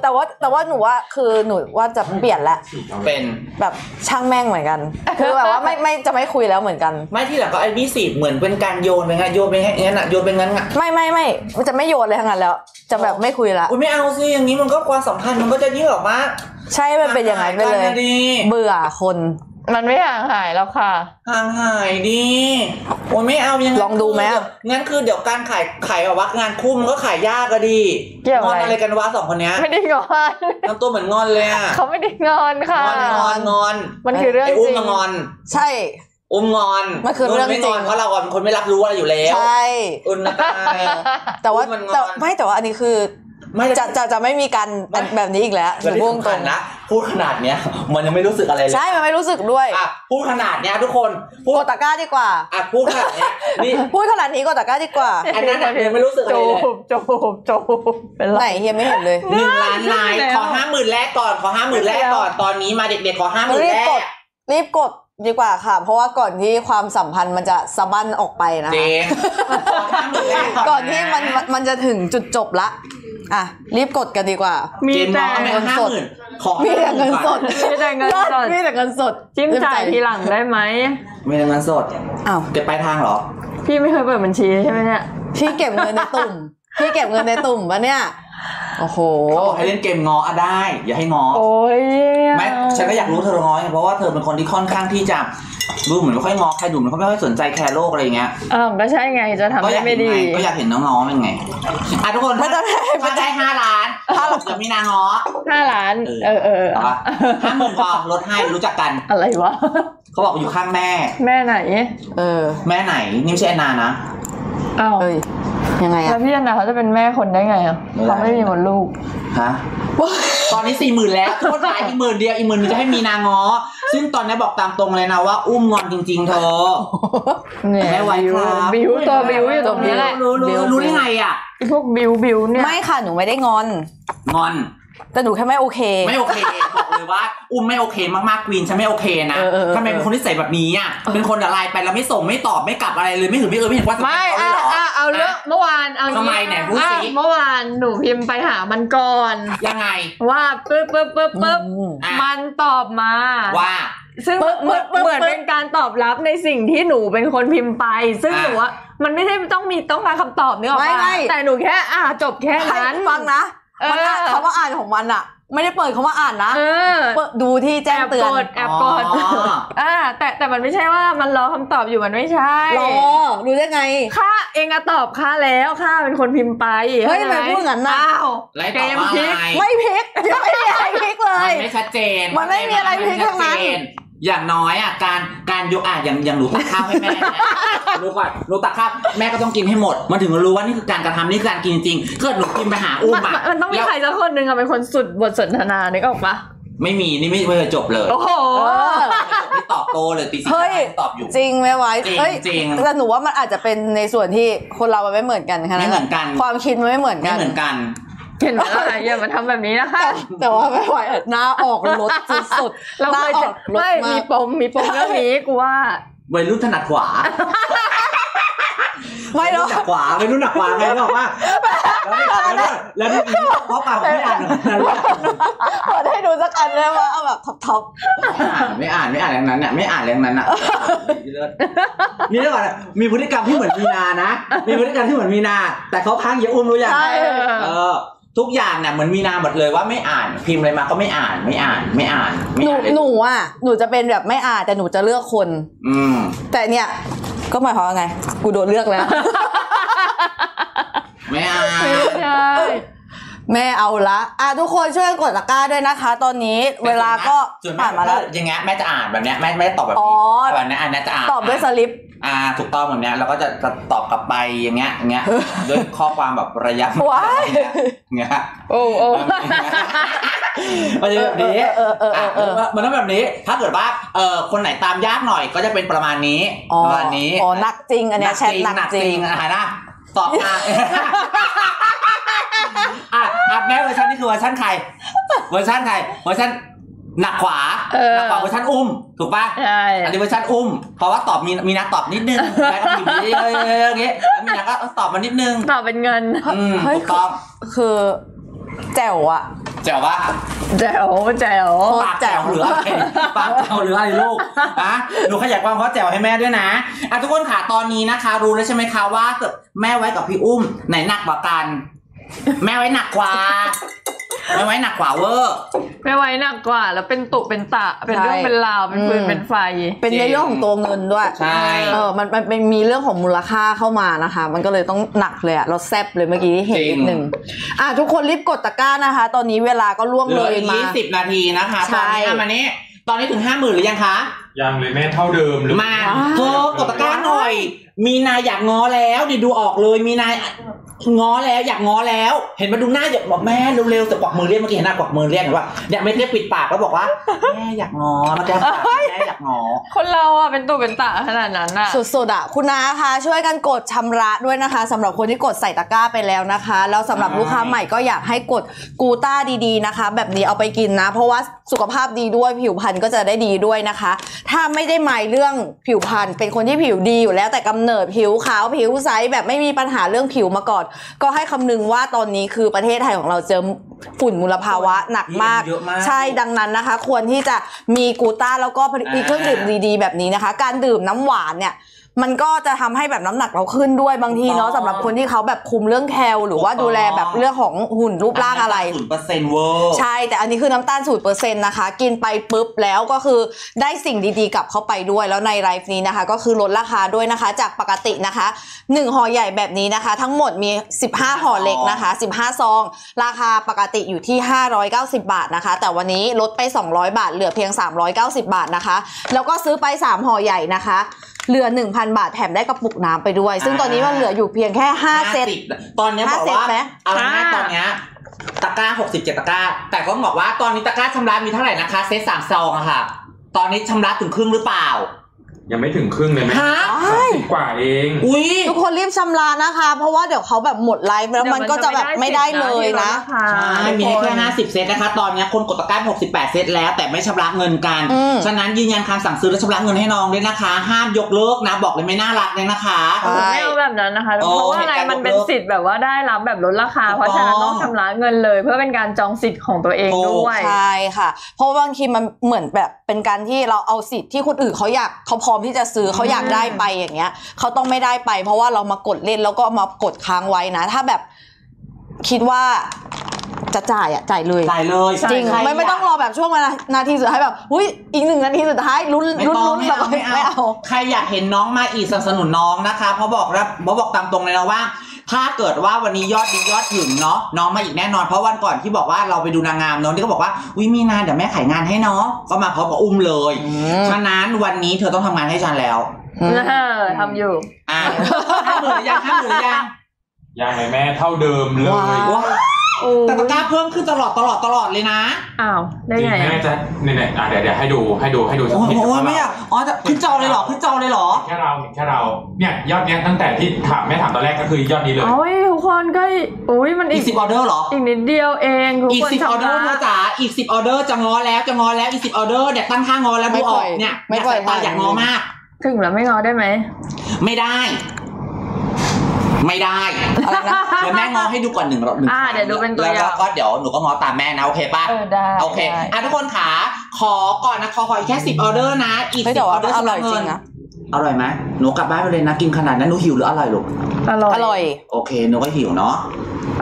แต่ว่าหนูว่าจะเปลี่ยนแล้วเป็นแบบช่างแม่งเหมือนกันคือแบบว่าไม่จะไม่คุยแล้วเหมือนกันไม่ที่หลังก็ไอ้นี่สิเหมือนเป็นการโยนไปไงโยนไปงั้นอ่ะโยนไปงั้นอ่ะไม่จะไม่โยนเลยทั้งนั้นแล้วจะแบบไม่คุยละอุ้ยไม่เอาสิอย่างนี้มันก็ความสัมพันธ์มันก็จะยิ่งออกมาใช่มันเป็นอย่างไรไปเลยเบื่อคนมันไม่ห่างหายแล้วค่ะห่างหายดีโอ้ยไม่เอายังลองดูไหมงั้นคือเดี๋ยวการขายแบบว่างานคู่มันก็ขายยากก็ดีงอนอะไรกันวะสองคนเนี้ยไม่ได้งอนทำตัวเหมือนงอนเลยอ่ะเขาไม่ได้งอนค่ะงอนมันคือเรื่องจริงอุ้มมางอนใช่อุ้มงอนมันคือเรื่องจริงเพราะเราเป็นคนไม่รับรู้อะไรอยู่แล้วใช่อุ่นตาแต่ว่าไม่แต่ว่าอันนี้คือจะไม่มีการแบบนี้อีกแล้วหนูพูดตรงนะพูดขนาดเนี้ยมันยังไม่รู้สึกอะไรเลยใช่มันไม่รู้สึกด้วยอ่ะพูดขนาดเนี้ยทุกคนพูดตะก้าดีกว่าอ่ะพูดขนาดเนี้ยนี่พูดขนาดนี้ก็ตะก้าดีกว่าอันนั้นยังไม่รู้สึกอะไรเลยจบเป็นไรเฮียไม่เห็นเลย1,000,000 ไลค์ขอ 50,000 แรกก่อนขอ 50,000 แรกก่อนตอนนี้มาเด็กๆขอ 50,000 แรกรีบกดดีกว่าค่ะเพราะว่าก่อนที่ความสัมพันธ์มันจะสะบั้นออกไปนะก่อนที่มันจะถึงจุดจบละอ่ะรีบกดกันดีกว่ามีแต่เงินสดมีแต่เงินสดมีแต่เงินสดจิ้มจ่ายทีหลังได้ไหมมีแต่เงินสดอ้าวเก็บปลายทางเหรอพี่ไม่เคยเปิดบัญชีใช่ไหมเนี่ยพี่เก็บเงินในตุ่มปะเนี่ยโอ้โหเขาบอกให้เล่นเกมงออะได้อย่าให้งอโอ้ยแม่ฉันก็อยากรู้เธอง้อเพราะว่าเธอเป็นคนที่ค่อนข้างที่จะดูเหมือนไม่ค่อยงอใครดูเหมือนเขาไม่ค่อยสนใจแคร์โลกอะไรอย่างเงี้ยก็ใช่ไงจะทำได้ไม่ดีก็อยากเห็นน้องง้อเป็นไงอ่ะทุกคนถ้าได้5 ล้านถ้าหลับจะมีนางง้อ5 ล้าน50,000พอลดให้รู้จักกันอะไรวะเขาบอกอยู่ข้างแม่ไหนแม่ไหนนี่ไม่ใช่นานะอ้าวยังไงอะแล้วพี่อันดาเขาจะเป็นแม่คนได้ไงอะเขาไม่มีหมดลูกฮะตอนนี้ 40,000 แล้วโทษร้ายอีก 10,000 เดียวอีก 10,000 จะให้มีนางง้อซึ่งตอนนี้บอกตามตรงเลยนะว่าอุ้มงอนจริงๆเธอไม่ไหวครับบิวตัวบิวอยู่ตรงนี้แหละรู้ได้ไงอะพวกบิวเนี่ยไม่ค่ะหนูไม่ได้งอนแต่หนูแค่ไม่โอเคบอกเลยว่าอุ้มไม่โอเคมากๆกรีนฉันไม่โอเคนะทำไมเป็นคนที่ใส่แบบนี้อ่ะเป็นคนอะไรไปแล้วไม่ส่งไม่ตอบไม่กลับอะไรเลยไม่เห็นว่าจะไม่เอาเรื่องเมื่อวานเอาทำไมไหนพูดสิเมื่อวานหนูพิมพ์ไปหามันก่อนยังไงว่าปึ๊บมันตอบมาว่าซึ่งเหมือนเป็นการตอบรับในสิ่งที่หนูเป็นคนพิมพ์ไปซึ่งหนูว่ามันไม่ได้ต้องการคำตอบนี่หรอกแต่หนูแค่จบแค่นั้นฟังนะมันอ่านคำว่าอ่านของมันอะไม่ได้เปิดคำว่าอ่านนะดูที่แจ้งเตือนแอบกดแต่มันไม่ใช่ว่ามันรอคำตอบอยู่มันไม่ใช่รอรู้ได้ไงข้าเองอะตอบข้าแล้วข้าเป็นคนพิมพ์ไปเฮ้ยไม่พูดงั้นนะเกมพลิกไม่พลิกไม่มีอะไรพลิกเลยมันไม่ชัดเจนมันไม่มีอะไรพลิกทั้งนั้นอย่างน้อยอ่ะการยกอ่ะอย่างหนูตักข้าวให้แม่หนูตักข้าวแม่ก็ต้องกินให้หมดมันถึงรู้ว่านี่คือการกระทำนี่คือการกินจริงเกิดหนูกินไปหาอุ้มอ่ะมันต้องมีใครสักคนหนึ่งอ่ะเป็นคนสุดบทสนทนานึกออกปะไม่มีนี่ไม่เคยจบเลยโอ้โหไม่ตอบโตเลยตีสิตอบอยู่จริงไหมไว้จริงแต่หนูว่ามันอาจจะเป็นในส่วนที่คนเรามันไม่เหมือนกันค่ะความคิดมันไม่เหมือนกันเห็นว่าอะไรอย่ามาทำแบบนี้นะคะแต่ว่าไม่ไหวหน้าออกรถสุดๆเราเคยจะไม่มีปมเรื่องนี้กูว่าวัยรุ่นถนัดขวาไม่หรอกวัยรุ่นหนักขวาไงบอกว่าแล้วนี่เพราะปากไม่อ่านขอให้ดูสักอันเลยว่าเอาแบบท็อปไม่อ่านอย่างนั้นเนี่ยไม่อ่านอย่างนั้นอ่ะนี่เรื่องอะไรมีพฤติกรรมที่เหมือนมีนานะมีพฤติกรรมที่เหมือนมีนาแต่เขาพังเยอะอุ้มรู้อย่างทุกอย่างเนี่ยเหมือนมีนาหมดเลยว่าไม่อ่านพิมพ์อะไรมาก็ไม่อ่านหนูจะเป็นแบบไม่อ่านแต่หนูจะเลือกคนแต่เนี่ยก็หมายความว่าไงกูโดนเลือกแล้วไม่อ่านแม่เอาละทุกคนช่วยกดตะกร้าด้วยนะคะตอนนี้เวลาก็ผ่านมาแล้วอย่างเงี้ยแม่จะอ่านแบบเนี้ยแม่ตอบแบบนี้แบบนี้แม่จะอ่านตอบด้วยสลิปถูกต้องแบบเนี้ยเราก็จะตอบกลับไปอย่างเงี้ยด้วยข้อความแบบระยำเงี้ยโอ้มันจะแบบนี้มันต้องแบบนี้ถ้าเกิดว่าคนไหนตามยากหน่อยก็จะเป็นประมาณนี้นักจริงอันเนี้ยแชทนักจริงนะตอบแม่เวอร์ชันนี่คือเวอร์ชันหนักขวาเวอร์ชันอุ้มถูกป่ะอันนี้เวอร์ชันอุ้มเพราะว่าตอบมีนักตอบนิดนึงแล้วก็มีเยอะๆอย่างเงี้ยแล้วมีนักก็ตอบมานิดนึงตอบเป็นเงินถูกต้องคือ แจ๋วอะแจ๋วปะแจ๋วแจ๋วปากแจ๋วหรืออะไรปากแจ๋วหรืออะไรลูกอะหนูขยายความข้อแจ๋วให้แม่ด้วยนะอะทุกคนค่ะตอนนี้นะคะรู้แล้วใช่ไหมคะว่าแม่ไว้กับพี่อุ้มไหนหนักกว่ากันแม่ไว้หนักกว่าไม่ไว้หนักกว่าเวอร์ไม่ไว้หนักกว่าแล้วเป็นตุเป็นตะเป็นเรื่องเป็นราวเป็นปืนเป็นไฟเป็นเรื่องของตัวเงินด้วยใช่มันเป็นมีเรื่องของมูลค่าเข้ามานะคะมันก็เลยต้องหนักเลยอะเราแซบเลยเมื่อกี้ที่เห็นนิดนึงอ่ะทุกคนรีบกดตะกร้านะคะตอนนี้เวลาก็ล่วงเลยมา20 นาทีนะคะตอนนี้มาเนี้ยตอนนี้ถึง 50,000 หรือยังคะยังเลยแม่เท่าเดิมหรือมาเธอกดตะกร้าหน่อยมีนายอยากง้อแล้วดิดูออกเลยมีนายง้อแล้วอยากง้อแล้วเห็นมาดูหน้าอยากบอกแม่เร็วๆแต่กวักมือเรียกเมื่อกี้เห็นหน้ากวักมือเรียกหรือว่าเนี่ยไม่ได้ปิดปากแล้วบอกว่าแม่อยากง้อมาแก้ปากแม่อยากง้อคนเราอ่ะเป็นตุเป็นตะขนาดนั้นอ่ะสุดๆอ่ะคุณอาคะช่วยกันกดชำระด้วยนะคะสำหรับคนที่กดใส่ตะกร้าไปแล้วนะคะแล้วสำหรับลูกค้าใหม่ก็อยากให้กดกูต้าดีๆนะคะแบบนี้เอาไปกินนะเพราะว่าสุขภาพดีด้วยผิวพรรณก็จะได้ดีด้วยนะคะถ้าไม่ได้หมายเรื่องผิวพรรณเป็นคนที่ผิวดีอยู่แล้วแต่กำเนิดผิวขาวผิวใสแบบไม่มีปัญหาเรื่องผิวมาก่อนก็ให้คำนึงว่าตอนนี้คือประเทศไทยของเราเจอฝุ่นมลภาวะหนักมากใช่ดังนั้นนะคะควรที่จะมีกูต้าแล้วก็มีเครื่องดื่มดีๆแบบนี้นะคะการดื่มน้ำหวานเนี่ยมันก็จะทำให้แบบน้ำหนักเราขึ้นด้วยบางทีเนาะสำหรับคนที่เขาแบบคุมเรื่องแคลหรือว่าดูแลแบบเรื่องของหุ่นรูปร่างอะไร 0% เวอร์ใช่แต่อันนี้คือน้ำตาล 0% นะคะกินไปปุ๊บแล้วก็คือได้สิ่งดีๆกลับเข้าไปด้วยแล้วในไลฟ์นี้นะคะก็คือลดราคาด้วยนะคะจากปกตินะคะ1ห่อใหญ่แบบนี้นะคะทั้งหมดมี15ห่อเล็กนะคะ15ซองราคาปกติอยู่ที่590 บาทนะคะแต่วันนี้ลดไป200 บาทเหลือเพียง390 บาทนะคะแล้วก็ซื้อไป3ห่อใหญ่นะคะเหลือ 1,000 บาทแถมได้กระปุกน้ำไปด้วยซึ่งตอนนี้มันเหลืออยู่เพียงแค่5เซตตอนนี้บอกว่าเอาแม่ตอนนี้ตะกร้า67ตะกร้าแต่ก็บอกว่าตอนนี้ตะกร้าชำระมีเท่าไหร่นะคะเซต3ซองอะค่ะตอนนี้ชำระถึงครึ่งหรือเปล่ายังไม่ถึงครึ่งเลยไหมกว่าเองอุ้ยทุกคนรีบชำระนะคะเพราะว่าเดี๋ยวเขาแบบหมดไลฟ์แล้วมันก็จะแบบไม่ได้เลยนะมีแค่50เซตนะคะตอนนี้คนกดตะกร้า68เซตแล้วแต่ไม่ชำระเงินกันฉะนั้นยืนยันคำสั่งซื้อและชำระเงินให้น้องด้วยนะคะห้ามยกเลิกนะบอกเลยไม่น่ารักเลยนะคะไม่เอาแบบนั้นนะคะเพราะว่าอะไรมันเป็นสิทธิ์แบบว่าได้รับแบบลดราคาเพราะฉะนั้นต้องชำระเงินเลยเพื่อเป็นการจองสิทธิ์ของตัวเองด้วยใช่ค่ะเพราะบางทีมันเหมือนแบบเป็นการที่เราเอาสิทธิ์ที่คนอื่นเขาอยากเขาพร้อมที่จะซื้อเขาอยากได้ไปอย่างเงี้ยเขาต้องไม่ได้ไปเพราะว่าเรามากดเล่นแล้วก็มากดค้างไว้นะถ้าแบบคิดว่าจะจ่ายอะจ่ายเลยจ่ายเลยจริงไม่ต้องรอแบบช่วงนาทีสุดท้ายแบบอุ้ยอีก1 นาทีสุดท้ายลุ้นแบบไม่เอาใครอยากเห็นน้องมาอีกสนับสนุนน้องนะคะเพราะบอกตามตรงเลยนะว่าถ้าเกิดว่าวันนี้ยอดดียอดถึงเนาะน้องมาอีกแน่นอนเพราะวันก่อนที่บอกว่าเราไปดูนางงามน้องที่ก็บอกว่าวิมีนาเดี๋ยวแม่ขายงานให้เนาะก็มาพร้อมกับอุ้มเลยฉะนั้นวันนี้เธอต้องทำงานให้ฉันแล้วทำอยู่50,000 หรือยังยังเลยแม่เท่าเดิมเลยแต่ตะกร้าเพิ่มขึ้นตลอดเลยนะอ้าวได้ไงแม่จะเนี่ยเดี๋ยวให้ดูสักทีว่าไม่อ๋อจะขึ้นจอเลยเหรอแค่เราเนี่ยยอดเนี้ยตั้งแต่ที่ถามตอนแรกก็คือยอดนี้เลยโอ้ยทุกคนก็อุ้ยมันอีก10 ออเดอร์เหรออีกนิดเดียวเองทุกคนอีก10 ออเดอร์เธอจ๋าอีก10 ออเดอร์จะง้อแล้วอีก10 ออเดอร์เด็กตั้งท่างอแล้วไม่ออกเนี่ยไม่ปล่อยตาอยากง้อมากถึงแล้วไม่ง้อได้ไหมไม่ได้เดี๋ยวแม่ง้อให้ดูก่อน1 รอบ 1เดี๋ยวดูเป็นตัวอย่างแล้วก็เดี๋ยวหนูก็ง้อตามแม่นะโอเคป่ะโอเคทุกคนขาขอก่อนนะขออีกแค่10 ออเดอร์นะอีก10 ออเดอร์อร่อยจริงนะอร่อยไหมหนูกลับบ้านไปเลยนะกินขนาดนั้นหนูหิวหรืออร่อยลูกอร่อยโอเคหนูก็หิวเนาะ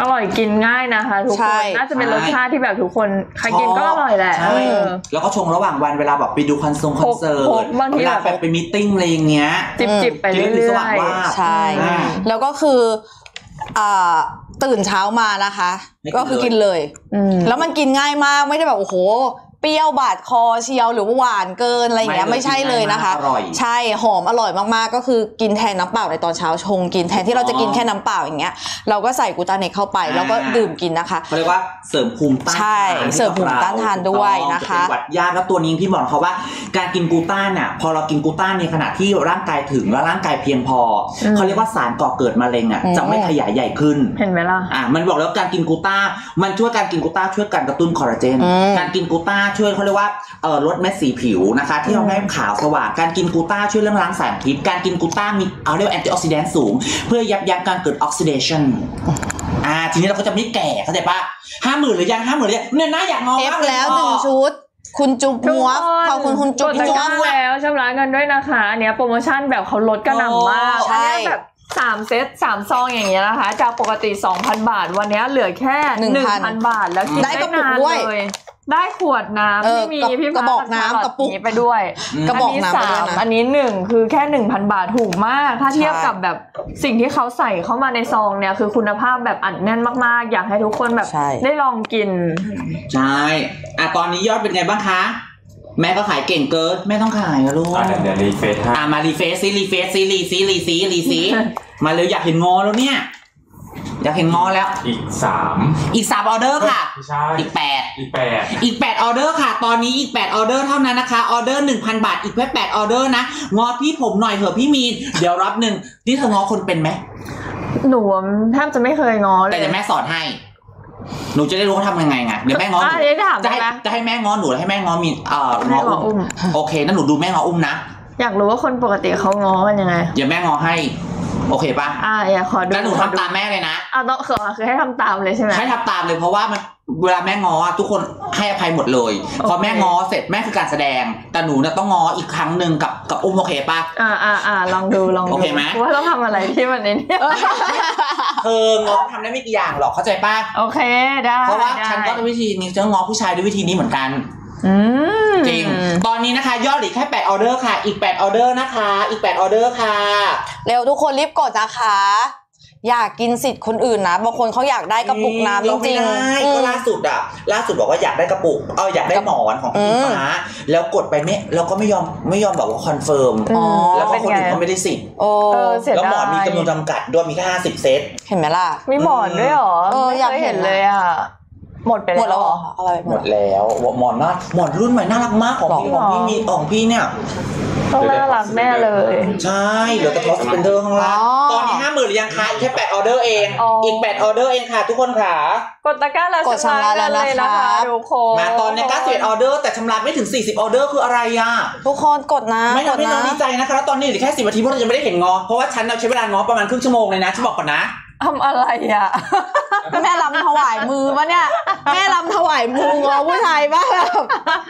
อร่อยกินง่ายนะคะทุกคนน่าจะเป็นรสชาติที่แบบทุกคนใครกินก็อร่อยแหละแล้วก็ชงระหว่างวันเวลาแบบไปดูคอนเสิร์ตเวลาไปมีตติ้งอะไรอย่างเงี้ยจิบไปเรื่อยๆใช่แล้วก็คือตื่นเช้ามานะคะก็คือกินเลยแล้วมันกินง่ายมากไม่ได้แบบโอ้โหเปรี้ยวบาดคอเชียวหรือว่าหวานเกินอะไรอย่างเงี้ยไม่ใช่เลยนะคะใช่หอมอร่อยมากๆก็คือกินแทนน้ำเปล่าในตอนเช้าชงกินแทนที่เราจะกินแค่น้ำเปล่าอย่างเงี้ยเราก็ใส่กูต้าเน็กเข้าไปแล้วก็ดื่มกินนะคะเขาเรียกว่าเสริมภูมิต้านทานเสริมภูมิต้านทานด้วยนะคะหวัดยากแล้วตัวนี้พี่บอกเขาว่าการกินกูต้าเนี่ยพอเรากินกูต้าในขณะที่ร่างกายถึงและร่างกายเพียงพอเขาเรียกว่าสารก่อเกิดมะเร็งอ่ะจะไม่ขยายใหญ่ขึ้นเห็นไหมล่ะมันบอกแล้วการกินกูต้ามันช่วยการกินกูต้าช่วยการกระตุ้นคอลลาเจนการกินกูต้าช่วยเขาเรียกว่าลดเม็ดสีผิวนะคะที่ทำให้ขาวสว่างการกินกูต้าช่วยเรื่องล้างสารพิษการกินกูต้ามีเรียกว่าแอนตี้ออกซิแดนต์สูงเพื่อยับยั้งการเกิดออกซิเดชัน ทีนี้เราก็จะไม่แก่เข้าใจปะ50,000หรือยัง50,000เนี่ยน่าอยากมองแล้ว1 ชุดคุณจุ๊บมัวขอบคุณคุณจุ๊บมัวแล้วชำระเงินด้วยนะคะเนี่ยโปรโมชั่นแบบเขาลดกระหน่ำมากอันนี้แบบ3 เซต 3 ซองอย่างเงี้ยนะคะจากปกติ 2,000 บาทวันนี้เหลือแค่ 1,000 บาทแล้วกินได้กระปุกด้วยได้ขวดน้ำที่มีพี่กระบอกน้ำกระปุกนี้ไปด้วยกระบอกน้ำอันนี้1คือแค่ 1,000 บาทถูกมากถ้าเทียบกับแบบสิ่งที่เขาใส่เข้ามาในซองเนี่ยคือคุณภาพแบบอัดแน่นมากๆอยากให้ทุกคนแบบได้ลองกินใช่อะตอนนี้ยอดเป็นไงบ้างคะแม่ก็ขายเก่งเกินแม่ต้องขายนะลูกเดี๋ยวรีเฟซมารีเฟซซีรีเฟซซีรีซีรีซีรีซีมาเลยอยากเห็นงอแล้วเนี่ยอยากเห็นงอแล้วอีก 3 ออเดอร์ค่ะอีก 8 ออเดอร์ค่ะตอนนี้อีก8ออเดอร์เท่านั้นนะคะออเดอร์ 1,000 บาทอีกแค่8 ออเดอร์นะงอพี่ผมหน่อยเถอะพี่มีนเดี๋ยวรับหนึ่งนี่เธองอคนเป็นไหมหนูแทบจะไม่เคยงอเลยแต่แม่สอนให้หนูจะได้รู้ว่าทำยังไงไงเดี๋ยวแม่ง้อหนูจะให้แม่ง้อหนูให้แม่ง้อมีง้ออุ้มโอเคนั่นหนูดูแม่ง้ออุ้มนะอยากรู้ว่าคนปกติเขาง้อกันยังไงเดี๋ยวแม่ง้อให้โอเคป่ะอยากขอดูแล้วหนูทำตามแม่เลยนะต้องคือให้ทำตามเลยใช่ไหมให้ทำตามเลยเพราะว่ามันเวลาแม่ง้อทุกคนให้อภัยหมดเลยพอแม่ง้อเสร็จแม่คือการแสดงแต่หนูเนี่ยต้องง้ออีกครั้งหนึ่งกับอุ้มโอเคป่ะลองดูโอเคไหมว่าต้องทำอะไรที่มันเนี่ยง้อทำได้ไม่กี่อย่างหรอกเข้าใจป่ะโอเคได้เพราะว่าฉันก็วิธีนี้จะง้อผู้ชายด้วยวิธีนี้เหมือนกันจริงตอนนี้นะคะยอดอีกแค่8 ออเดอร์ค่ะอีก8 ออเดอร์นะคะอีก8 ออเดอร์ค่ะเร็วทุกคนรีบกดนะคะอยากกินสิทธิ์คนอื่นนะบางคนเขาอยากได้กระปุกน้ำจริงๆก็ล่าสุดบอกว่าอยากได้กระปุกอยากได้หมอนของพี่ฟ้าแล้วกดไปไม่แล้วก็ไม่ยอมบอกว่าคอนเฟิร์มแล้วคนอื่นก็ไม่ได้สิทธิ์แล้วหมอนมีจำนวนจำกัดด้วยมีแค่50 เซตเห็นไหมล่ะมีหมอนด้วยหรออยากเห็นเลยอ่ะหมดแล้วเหรอหมดแล้วหมอนน่าหมอนรุ่นใหม่น่ารักมากของพี่มีของพี่เนี่ยต้องน่ารักแน่เลยใช่เหลือแต่ท็อปเป็นเดอร์ข้างล่างตอนนี้ 50,000 หรือยังคะอีกแค่8ออเดอร์เองอีก8ออเดอร์เองค่ะทุกคนค่ะกดตะกร้าแล้วชำระเลยนะคะทุกคนมาตอนนี้91ออเดอร์แต่ชำระไม่ถึง40ออเดอร์คืออะไรอ่ะทุกคนกดนะไม่ทำให้น้องดีใจนะคะแล้วตอนนี้เหลือแค่10 นาทีพวกเราจะไม่ได้เห็นงอเพราะว่าฉันเราใช้เวลางอประมาณครึ่งชั่วโมงเลยนะฉันบอกก่อนนะทำอะไรอ่ะแม่ลำถวายมือวะเนี่ยแม่ลำถวายมืองอผู้ชายบ้าง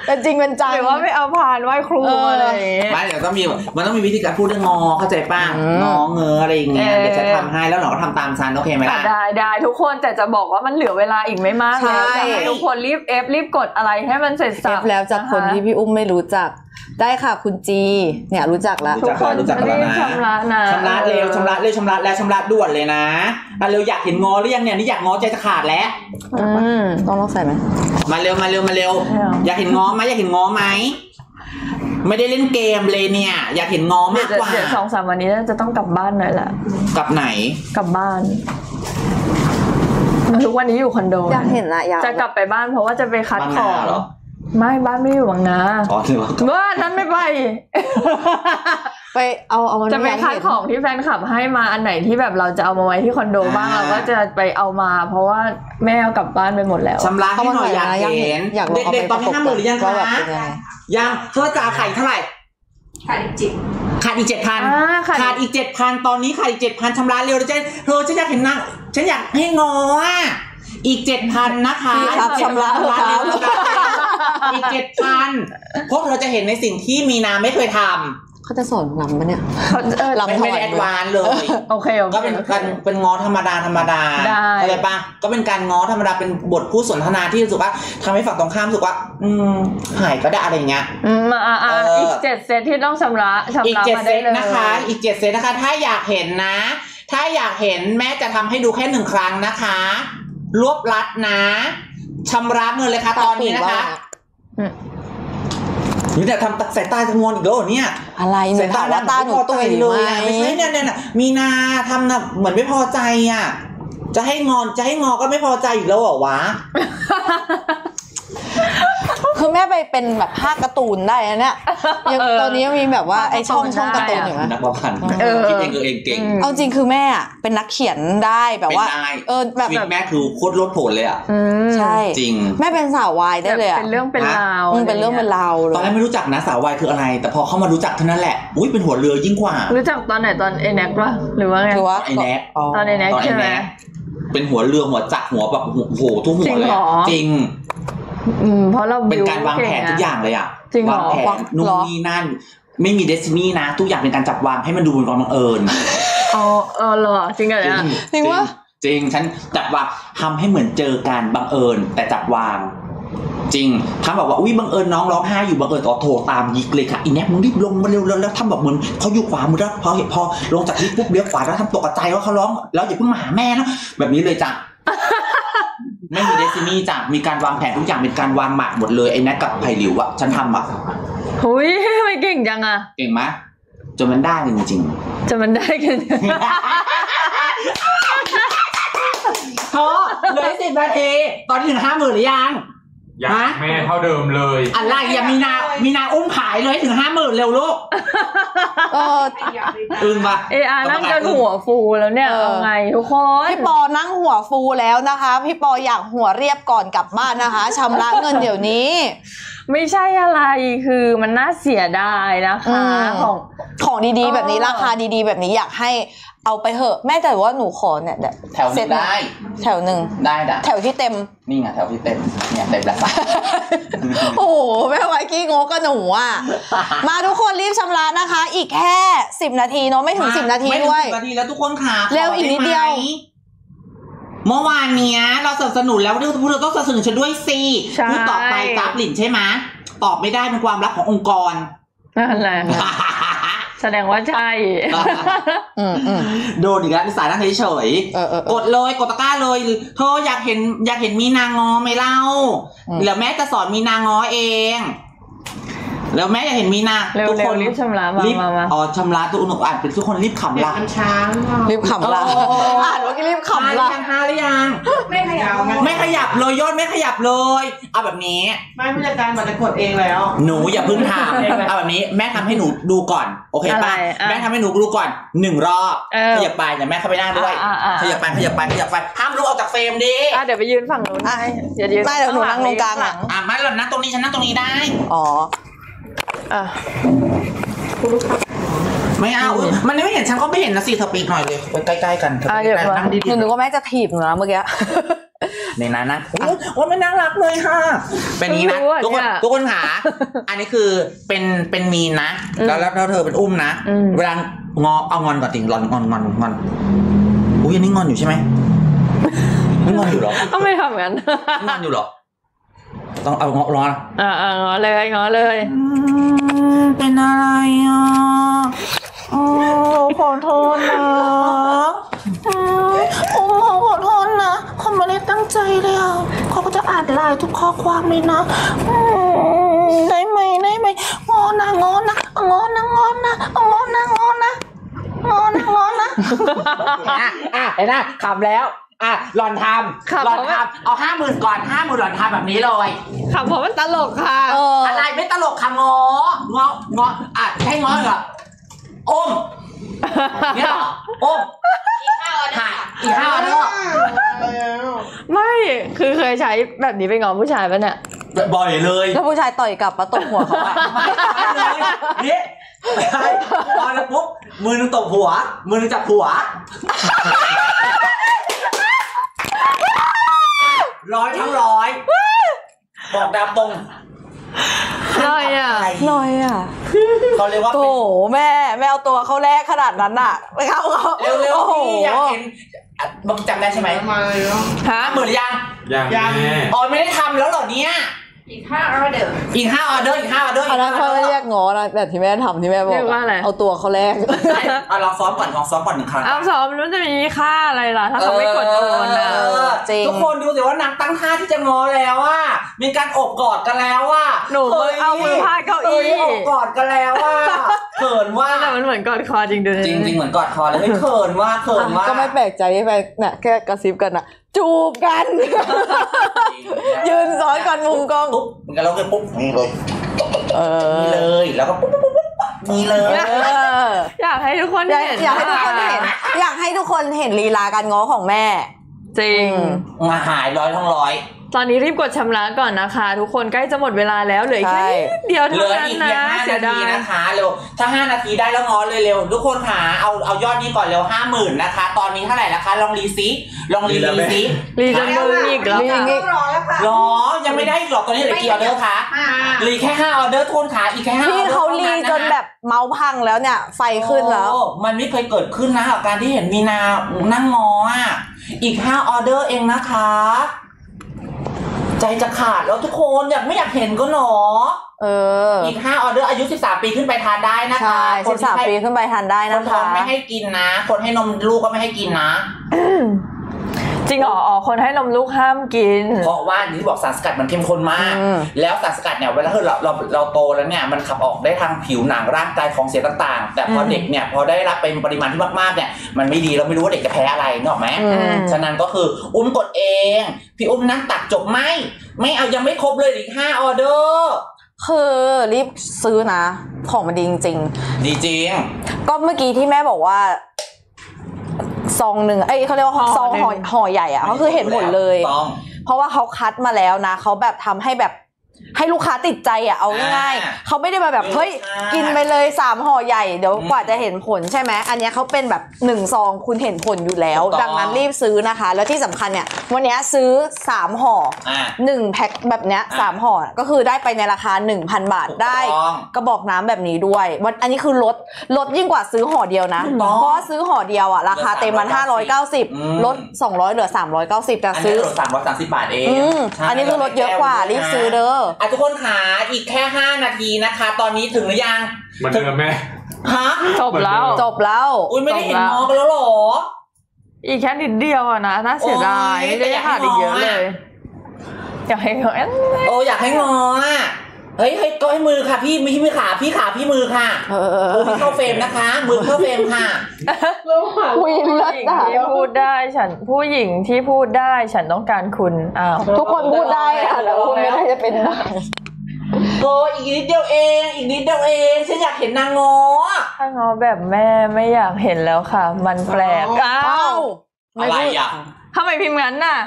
เป็นจริงเป็นจังหรือว่าไม่เอาพานไหว้ครูอะไรไม่เดี๋ยวต้องมีมันต้องมีวิธีการพูดเรื่องงอเข้าใจป่ะงอเงออะไรอย่างเงี้ยเดี๋ยวจะทำให้แล้วหนูก็ทำตามซันโอเคไหมล่ะได้ทุกคนแต่จะบอกว่ามันเหลือเวลาอีกไม่มากเลยทุกคนรีบรีบกดอะไรให้มันเสร็จสับแล้วจากคนที่พี่อุ้มไม่รู้จักได้ค่ะคุณจีเนี่ยรู้จักแล้วทุกคนรู้จักแล้วนะชำระเร็วชำระด่วนเลยนะมาเร็วอยากเห็นงอหรือยังเนี่ยนี่อยากงอใจจะขาดแล้วต้องล็อกใส่ไหมมาเร็วอยากเห็นงอไหมไม่ได้เล่นเกมเลยเนี่ยอยากเห็นงอมากกว่า2-3 วันนี้จะต้องกลับบ้านหน่อยแหละกลับไหนกลับบ้านทุกวันนี้อยู่คอนโดอยากเห็นละจะกลับไปบ้านเพราะว่าจะไปคัดของไม่บ้านไม่อยู่หวังนะบ้านนั้นไม่ไปเอาจะไปคัดของที่แฟนคลับให้มาอันไหนที่แบบเราจะเอามาไว้ที่คอนโดบ้างเราก็จะไปเอามาเพราะว่าแม่เอากลับบ้านไปหมดแล้วชำระให้หน่อยอยากเห็นเด็กๆตอนนี้50,000หรือยังคะยังเธอจะขายเท่าไหร่ขาดอีก 7,000ขาดอีก 7,000ตอนนี้ขาดอีก 7,000ชำระเร็วเลยเธอฉันอยากเห็นนะฉันอยากให้งออีก 7,000 นะคะชำระแล้วอีก 7,000พวกเราจะเห็นในสิ่งที่มีนาไม่เคยทำเขาจะสอนลำปะเนี่ยลำไม่ได้แอดวานเลยโอเคก็เป็นการเป็นง้อธรรมดาอะไรปะก็เป็นการง้อธรรมดาเป็นบทพูดสนทนาที่รู้สึกว่าทำให้ฝั่งตรงข้ามรู้สึกว่าหายก็ได้อะไรเงี้ยอีก7 เซตที่ต้องชำระอีก7 เซตนะคะอีก7 เซตนะคะถ้าอยากเห็นแม่จะทำให้ดูแค่1 ครั้งนะคะรวบรัดนะชำระเงินเลยค่ะตอนนี้นะคะนี่เนี่ยทำสายตาจะงอนอีกแล้วเนี่ยอะไรสายตาหน้าตาหนูตุ่ยเลยไม่ใช่เนี่ยมีนาทำนะเหมือนไม่พอใจอ่ะจะให้งอก็ไม่พอใจอีกแล้วเหรอวะคือแม่ไปเป็นแบบภาคการ์ตูนได้นะเนี่ยยังตอนนี้มีแบบว่าไอช่องการ์ตูนอยู่นะนักวาดพันธุ์คิดเองเก่งเอาจริงคือแม่เป็นนักเขียนได้แบบว่าแบบแม่คือโคตรลดผลเลยอ่ะใช่จริงแม่เป็นสาววายได้เลยอ่ะเป็นเรื่องเป็นราวตอนแรกไม่รู้จักนะสาววายคืออะไรแต่พอเข้ามารู้จักเท่านั้นแหละอุ้ยเป็นหัวเรือยิ่งกว่ารู้จักตอนไหนตอนไอแน็กป่ะหรือว่าไงตอนไอแน็กใช่ไหม เป็นหัวเรือหัวจักรหัวแบบโอ้โหทุกหัวเลยจริงเพราะเราเป็นการวางแผนทุกอย่างเลยอ่ะวางแผนนู่นนี่นั่นไม่มีเดสตินีนะทุกอย่างเป็นการจับวางให้มันดูเป็นความบังเอิญเหรอจริงเหรอจริงว่าจริงฉันจับวางทำให้เหมือนเจอการบังเอิญแต่จับวางจริงท่านบอกว่าอุ้ยบังเอิญน้องร้องไห้อยู่บังเอิญต่อโทรตามยิกเลยค่ะอีแน็กมึงรีบลงมาเร็วแล้วท่านบอกเหมือนเขาอยู่ขวามือแล้วพอเห็นพอลงจากลิฟต์ปุ๊บเลี้ยวขวาแล้วท่านตกใจว่าเขาร้องแล้วอย่าเพิ่งมาหาแม่นะแบบนี้เลยจ้ะไม่มีเดสตินีจ้ะมีการวางแผนทุกอย่างเป็นการวางหมากหมดเลยไอ้แน็กกับไผ่หลิวอะฉันทำอะเฮ้ยทำไมเก่งจังอะเก่งไหมจนมันได้จริงจริงจนมันได้กันเพราะเลย10 นาทีตอนถึง 50,000 หรือยังยังแม่เท่าเดิมเลยอะไรอย่ามีนาอุ้มขายเลยถึง 50,000 เร็วลูกอึ้งปะนั่งจนหัวฟูแล้วเนี่ยไงทุกคนพี่ปอนั่งหัวฟูแล้วนะคะพี่ปออยากหัวเรียบก่อนกลับบ้านนะคะชำระเงินเดี๋ยวนี้ไม่ใช่อะไรคือมันน่าเสียดายนะคะของดีๆแบบนี้ราคาดีๆแบบนี้อยากให้เอาไปเหอะแม่แต่ว่าหนูขอเนี่ยแถวเสร็จได้แถวหนึ่งได้ด่ะแถวที่เต็มนี่ไงแถวที่เต็มเนี่ยเต็มแล้วโอ้โหแม่ไว้กี้งกกับหนูอ่ะมาทุกคนรีบชำระนะคะอีกแค่10 นาทีเนาะไม่ถึง10 นาทีด้วย10 นาทีแล้วทุกคนค่ะเร็วอีกนิดเดียวเมื่อวานเนี้ยเราสนับสนุนแล้วเรื่องพวกเราต้องสนับสนุนฉันด้วยสิพูดต่อไปตาปลิ่นใช่ไหมตอบไม่ได้เป็นความลับขององค์กรอะไรแสดงว่าใช่โดนอีกแล้วสายนั่งเฉยๆกดเลยกดตะกร้าเลยเธออยากเห็นมีนางงอไหมเล่าแล้วแม่จะสอนมีนางงอเองแล้วแม่อยากเห็นมีนาทุกคนรีบชำระมาอ๋อชำระตัวหนูอ่านเป็นทุกคนรีบขำละช้างรีบขำละอ่านว่ารีบขำละช้างหรือยังไม่ขยับเลยยอดไม่ขยับเลยเอาแบบนี้แม่ผู้จัดการมันจะกดเองแล้วหนูอย่าพึ่งถามเอาแบบนี้แม่ทำให้หนูดูก่อนโอเคป่ะแม่ทำให้หนูดูก่อน1 รอบขยับไปอย่าแม่เข้าไปนั่งด้วยขยับไปห้ามลุกออกจากเฟรมดิเดี๋ยวไปยืนฝั่งนู้นอย่ายืนไม่เดี๋ยวหนูนั่งตรงกลางอ่ะไม่หล่นนะตรงนี้ฉันนั่งตรงนี้ได้อ๋อไม่เอามันไม่เห็นฉันก็ไม่เห็นนะสิเธอปีกหน่อยเลยใกล้ๆกันเดี๋ยวนั่งดีๆหนูก็แม่จะถีบหนูนะเมื่อกี้ในนั้นนะว่าไม่น่ารักเลยค่ะเป็นนี้นะทุกคนหาอันนี้คือเป็นมีนนะแล้วเธอเป็นอุ้มนะเวลางอเอางอนก่อนจริงหลอนงอนอุ้ยอันนี้งอนอยู่ใช่ไหมงอนอยู่หรอก็ไม่ทำงั้นงอนอยู่หรอต้องเอาเงาะร้อนเงาะเลยเป็นอะไรอ่ะโอ้ขอโทษนะโอ้ขอโทษนะเขาไม่ได้ตั้งใจเลยอ่ะเขาก็จะอ่านไลน์ทุกข้อความเลยนะได้ไหมงอนะไอ้หน้าขำแล้วอ่ะหลอนทำเอา50,000ก่อน50,000หลอนทำแบบนี้เลยขำเพราะมันตลกค่ะอะไรไม่ตลกค่ะงออ่ะใช่งอเหรออมเนี่ยอมอีกห้าวันแล้วไม่คือเคยใช้แบบนี้ไปงอผู้ชายป่ะเนี่ยบ่อยเลยแล้วผู้ชายต่อยกลับมาตบหัวเขาเนี่ยตอนนั้นปุ๊บมือนึงตบหัวมือนึงจับหัว100 ทั้ง 100บอกดาวตรงลอยอ่ะเขาเรียกว่าโอ้โหแม่เอาตัวเขาแรกขนาดนั้นอ่ะเขาเร็วๆอยากเห็นบังจำได้ใช่ไหมมาเลยฮะหมื่นยังอ๋อไม่ได้ทำแล้วหรอเนี่ยอีก5 ออเดอร์อีก 5 ออเดอร์อันนั้นเขาเรียกงอนะแต่ที่แม่ทำที่แม่บอกเอาตัวเขาแรกเอาเราซ้อมก่อน1 ครั้งเอาซ้อมแล้วจะมีค่าอะไรล่ะถ้าเขาไม่กดตัวนะทุกคนดูสิว่านางตั้งท่าที่จะงอแล้วว่ามีการอบกอดกันแล้วว่าหนูเอามือพาดเก้าอี้อบกอดกันแล้วว่าเขินว่าแต่มันเหมือนกอดคอจริงดูจริงเหมือนกอดคอเลยเขินว่าก็ไม่แปลกใจที่ไปเนี่ยแค่กระซิบกันอะจูบกันยืนซ้อนกันมุมกล้องปุ๊บมันก็แล้วก็ปุ๊บนี่เลยแล้วก็ปุ๊บนี่เลยอยากให้ทุกคนเห็นลีลาการง้อของแม่ จริงมาหายร้อยทั้งร้อยตอนนี้รีบกดชำระก่อนนะคะทุกคนใกล้จะหมดเวลาแล้วเหลือแค่เดียวเท่านั้นนะเสียดายนะคะเร็วถ้า5นาทีได้แล้วง้อเลยเร็วทุกคนค่ะเอายอดนี้ก่อนเร็ว 50,000 นะคะตอนนี้เท่าไหร่นะคะลองรีซิลองรีซิรีจนมืออีกแล้วค่ะรอยังไม่ได้อีกหรอกตอนนี้เหลือกี่ออเดอร์คะรีแค่5ออเดอร์ทุกคนค่ะอีกแค่5ออเดอร์ที่เขารีจนแบบเมาพังแล้วเนี่ยไฟขึ้นแล้วมันไม่เคยเกิดขึ้นนะกับการที่เห็นมีนานั่งง้ออีก5ออเดอร์เองนะคะใจจะขาดแล้วทุกคนอยากไม่อยากเห็นก็หนออีก5ออเดอร์อายุ13ปีขึ้นไปทานได้นะคะ13ปีขึ้นไปทานได้นะคะคนท้องไม่ให้กินนะคนให้นมลูกก็ไม่ให้กินนะจริงอ๋อคนให้นมลูกห้ามกินเพราะว่าอย่างที่บอกสารสกัดมันเข้มข้นมากแล้วสารสกัดเนี่ยเวลาเราโตแล้วเนี่ยมันขับออกได้ทางผิวหนังร่างกายของเสียต่างๆแต่พอเด็กเนี่ยพอได้รับเป็นปริมาณที่มากๆเนี่ยมันไม่ดีเราไม่รู้ว่าเด็กจะแพ้อะไรนึกออกไหมฉะนั้นก็คืออุ้มกดเองพี่อุ้มนั่งตักจบไม่เอายังไม่ครบเลยอีก5ออเดอร์คือรีบซื้อนะของมันดีจริงดีจริงก็เมื่อกี้ที่แม่บอกว่าซองหนึ่งเขาเรียกว่าซองห่อใหญ่อ่ะเขาคือเห็นหมดเลยเพราะว่าเขาคัดมาแล้วนะเขาแบบทำให้แบบให้ลูกค้าติดใจอ่ะเอาง่ายๆเขาไม่ได้มาแบบเฮ้ยกินไปเลย3ห่อใหญ่เดี๋ยวกว่าจะเห็นผลใช่ไหมอันนี้เขาเป็นแบบ1ซองคุณเห็นผลอยู่แล้วดังนั้นรีบซื้อนะคะแล้วที่สำคัญเนี่ยวันนี้ซื้อ3ห่อ1แพ็คแบบเนี้ย3ห่อก็คือได้ไปในราคา 1,000 บาทได้กระบอกน้ำแบบนี้ด้วยวันอันนี้คือลดยิ่งกว่าซื้อห่อเดียวนะเพราะซื้อห่อเดียวอ่ะราคาเต็มมัน590ลด200เหลือ390แต่ซื้อ330 บาทเองอันนี้คือลดเยอะกว่ารีบซื้อเด้อทุกคนขาอีกแค่5นาทีนะคะตอนนี้ถึงหรือยังมันเดิมไหมฮะจบแล้วอุ้ยไม่ได้เห็นน้องกันแล้วหรออีกแค่นิดเดียวอะนะน่าเสียดายไม่ได้ขาดอีกเยอะเลยอยากให้งออะเฮ้ยก็ให้มือค่ะพี่มือค่ะเข้าเฟรมนะคะมือเข้าเฟรมค่ะผู้หญิงที่พูดได้ฉันผู้หญิงที่พูดได้ฉันต้องการคุณทุกคนพูดได้ค่ะแต่คุณไม่ได้จะเป็นได้อีกนิดเดียวเองฉันอยากเห็นนางงอถ้างอแบบแม่ไม่อยากเห็นแล้วค่ะมันแปลกอะไรอ่ะทำไมพิมพ์งั้นน่ะ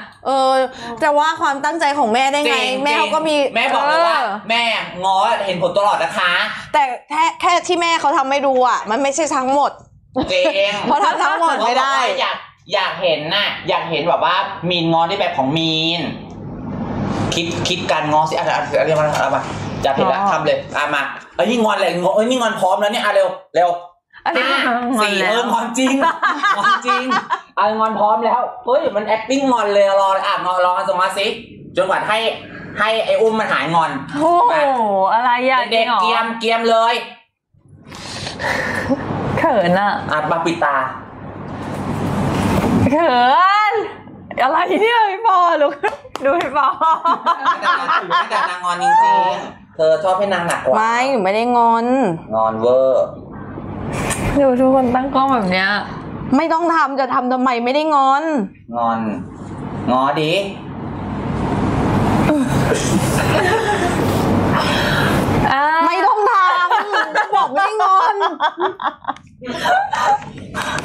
จะว่าความตั้งใจของแม่ได้ไงแม่เขาก็มีแม่บอกเลยว่าแม่ง้อเห็นผลตลอดนะคะแต่แค่ที่แม่เขาทำให้ดูอ่ะมันไม่ใช่ทั้งหมดเพราะทำทั้งหมดไม่ได้อยากเห็นน่ะอยากเห็นแบบว่ามีนง้อในแบบของมีนคิดการง้อสิอะไรมาแล้วมาจะเห็นแล้วทำเลยมานี่งอนอะไรง้อนี่งอนพร้อมแล้วเนี่ยเร็วสี่งอนจริงงอนพร้อมแล้วเฮ้ยมัน acting งอนเลยรอส่งมาสิจนกว่าให้ไอ้อุ้มมันหายงอนโอ้อะไรอย่างเด็กเกียมเลยเขินอะบาปิตาเขินอะไรเนี่ยพี่ปอลูกดูพี่ปอแต่นางงอนจริงๆเธอชอบให้นางหนักกว่าไม่ได้งอนเวอร์ดูทุกคนตั้งกล้องแบบเนี้ยไม่ต้องทำจะทำทำไมไม่ได้งอนดิไม่ต้องทำบอกไม่งอน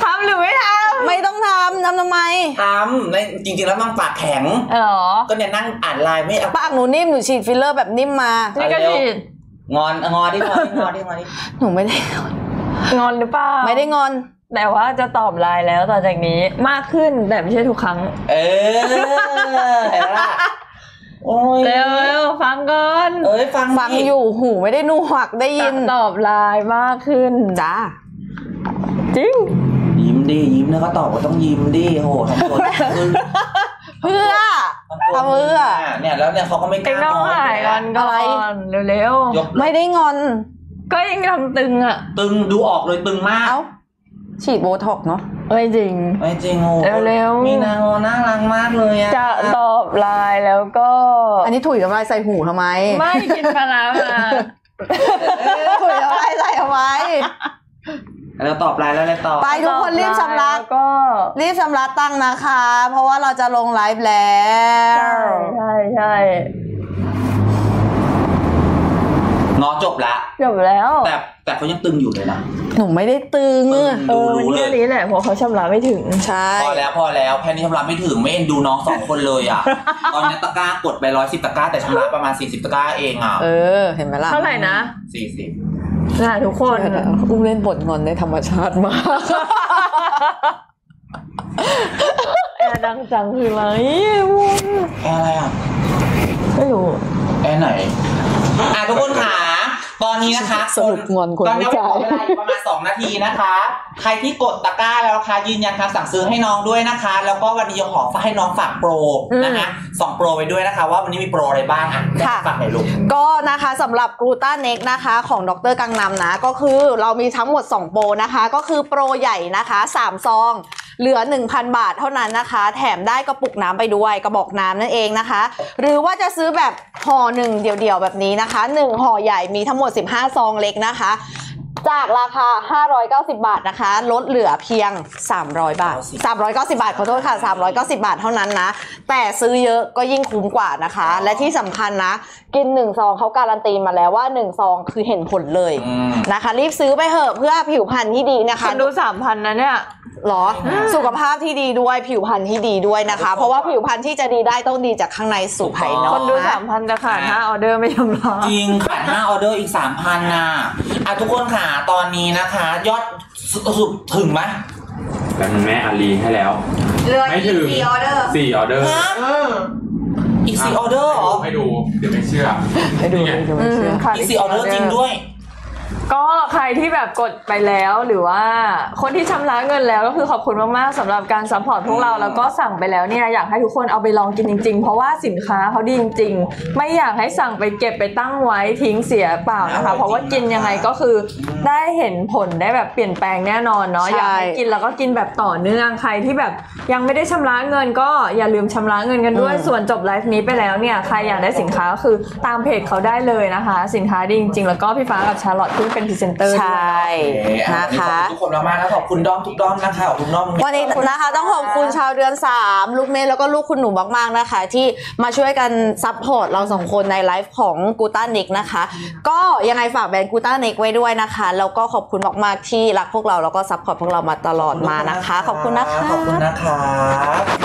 ทำหรือไม่ทำไม่ต้องทำทำไมทำจริงๆแล้วต้องปากแข็งก็เนี่ยนั่งอ่านไลน์ไม่ปากหนูนิ่มหนูฉีดฟิลเลอร์แบบนิ่มมานี่ก็ฉีดงอนดิหนูไม่ได้งอนหรือเปล่าไม่ได้งอนแต่ว่าจะตอบไลน์แล้วต่อจากนี้มากขึ้นแต่ไม่ใช่ทุกครั้งเห็นไหมล่ะเร็วฟังก่อนฟังอยู่หูไม่ได้นูหักได้ยินตอบไลน์มากขึ้นจ้าจริงยิ้มดิยิ้มแล้วก็ตอบว่าต้องยิ้มดิโหทำตัวเพื่อเนี่ยแล้วเนี่ยเขาก็ไม่กล้างอนอะไรเร็วไม่ได้งอนก็ยังทำตึงอ่ะตึงดูออกเลยตึงมากฉีดโบท็อกเนาะไม่จริงโอ้เร็วๆมีนางอน่ารักมากเลยอ่ะจะตอบไลน์แล้วก็อันนี้ถุยทำไมใส่หูทำไมไม่กินปลาร้ามาถุยทำไมใส่เอาไว้แล้วตอบไลน์แล้วตอบไปทุกคนรีบชำระก็รีบชำระตังค์นะคะเพราะว่าเราจะลงไลฟ์แล้วใช่งอจบแล้วแต่เขายังตึงอยู่เลยนะ หนูไม่ได้ตึงมันแค่นี้แหละเพราะเขาชำระไม่ถึงใช่พอแล้วแค่นี้ชำระไม่ถึงไม่เอ็นดูน้องสองคนเลยอ่ะตอนนี้ตะกร้ากดไป110 ตะกร้าแต่ชำระประมาณ40 ตะกร้าเองอ่ะเห็นไหมล่ะเท่าไหร่นะ40ค่ะทุกคนอุ้มเล่นบทงอนในธรรมชาติมากแอร์ดังจังคืออะไรวุ้นแอร์อะไรอ่ะไม่รู้แอร์ไหนอ่ะทุกคนค่ะตอนนี้นะคะสรุปงอนคนไม่จ่ายประมาณ2 นาทีนะคะใครที่กดตะกร้าแล้วนะคะยืนยันครับสั่งซื้อให้น้องด้วยนะคะแล้วก็วันนี้ขอฝากให้น้องฝากโปรนะคะ2 โปรไว้ด้วยนะคะว่าวันนี้มีโปรอะไรบ้างอ่ะฝากหน่อยลูกก็นะคะสำหรับกลูต้าเน็กนะคะของดร.กังนำนะก็คือเรามีทั้งหมด2 โปรนะคะก็คือโปรใหญ่นะคะ3 ซองเหลือ 1,000 บาทเท่านั้นนะคะแถมได้กระปุกน้ำไปด้วยกระบอกน้ำนั่นเองนะคะหรือว่าจะซื้อแบบห่อ1เดี่ยวๆแบบนี้นะคะ1ห่อใหญ่มีทั้งหมด15 ซองเล็กนะคะจากราคา590 บาทนะคะลดเหลือเพียง300 บาท390 บาทขอโทษค่ะ390 บาทเท่านั้นนะแต่ซื้อเยอะก็ยิ่งคุ้มกว่านะคะและที่สำคัญนะกิน1 ซองเขาการันตีมาแล้วว่า1 ซองคือเห็นผลเลยนะคะรีบซื้อไปเถอะเพื่อผิวพรรณที่ดีนะคะดู 3,000 นะเนี่ยหรอสุขภาพที่ดีด้วยผิวพรรณที่ดีด้วยนะคะเพราะว่าผิวพรรณที่จะดีได้ต้องดีจากข้างในสู่ภายนอกคนดู3,000จะขาด5 ออเดอร์ไม่ยอมรอจริงขาด5 ออเดอร์อีก3,000นะอ่ะทุกคนค่ะตอนนี้นะคะยอดสุดถึงไหมแต่แม่อาลีให้แล้วไม่ถึง4 ออเดอร์อีก4 ออเดอร์หรอให้ดูเดี๋ยวไม่เชื่ออีก4 ออเดอร์จริงด้วยก็ใครที่แบบกดไปแล้วหรือว่าคนที่ชำระเงินแล้วก็คือขอบคุณมากๆสำหรับการซัพพอร์ตพวกเราแล้วก็สั่งไปแล้วเนี่ยอยากให้ทุกคนเอาไปลองกินจริงๆเพราะว่าสินค้าเขาดีจริงๆไม่อยากให้สั่งไปเก็บไปตั้งไว้ทิ้งเสียเปล่านะคะเพราะว่ากินยังไงก็คือได้เห็นผลได้แบบเปลี่ยนแปลงแน่นอนเนาะอยากให้กินแล้วก็กินแบบต่อเนื่องใครที่แบบยังไม่ได้ชำระเงินก็อย่าลืมชำระเงินกันด้วยส่วนจบไลฟ์นี้ไปแล้วเนี่ยใครอยากได้สินค้าก็คือตามเพจเขาได้เลยนะคะสินค้าดีจริงๆแล้วก็พี่ฟ้ากับชาร์ลอตเป็นพรีเซนเตอร์ใช่นะคะทุกคนมากนะขอบคุณด้อมทุกด้อมนะคะขอบคุณน้องวันนี้นะคะต้องขอบคุณชาวเดือน3ลูกเมฆแล้วก็ลูกคุณหนูมากๆนะคะที่มาช่วยกันซัพพอร์ตเรา2 คนในไลฟ์ของกูต้าเน็กนะคะก็ยังไงฝากแบรนด์กูต้าเน็กไว้ด้วยนะคะแล้วก็ขอบคุณมากๆที่รักพวกเราแล้วก็ซัพพอร์ตพวกเรามาตลอดมานะคะขอบคุณนะคะ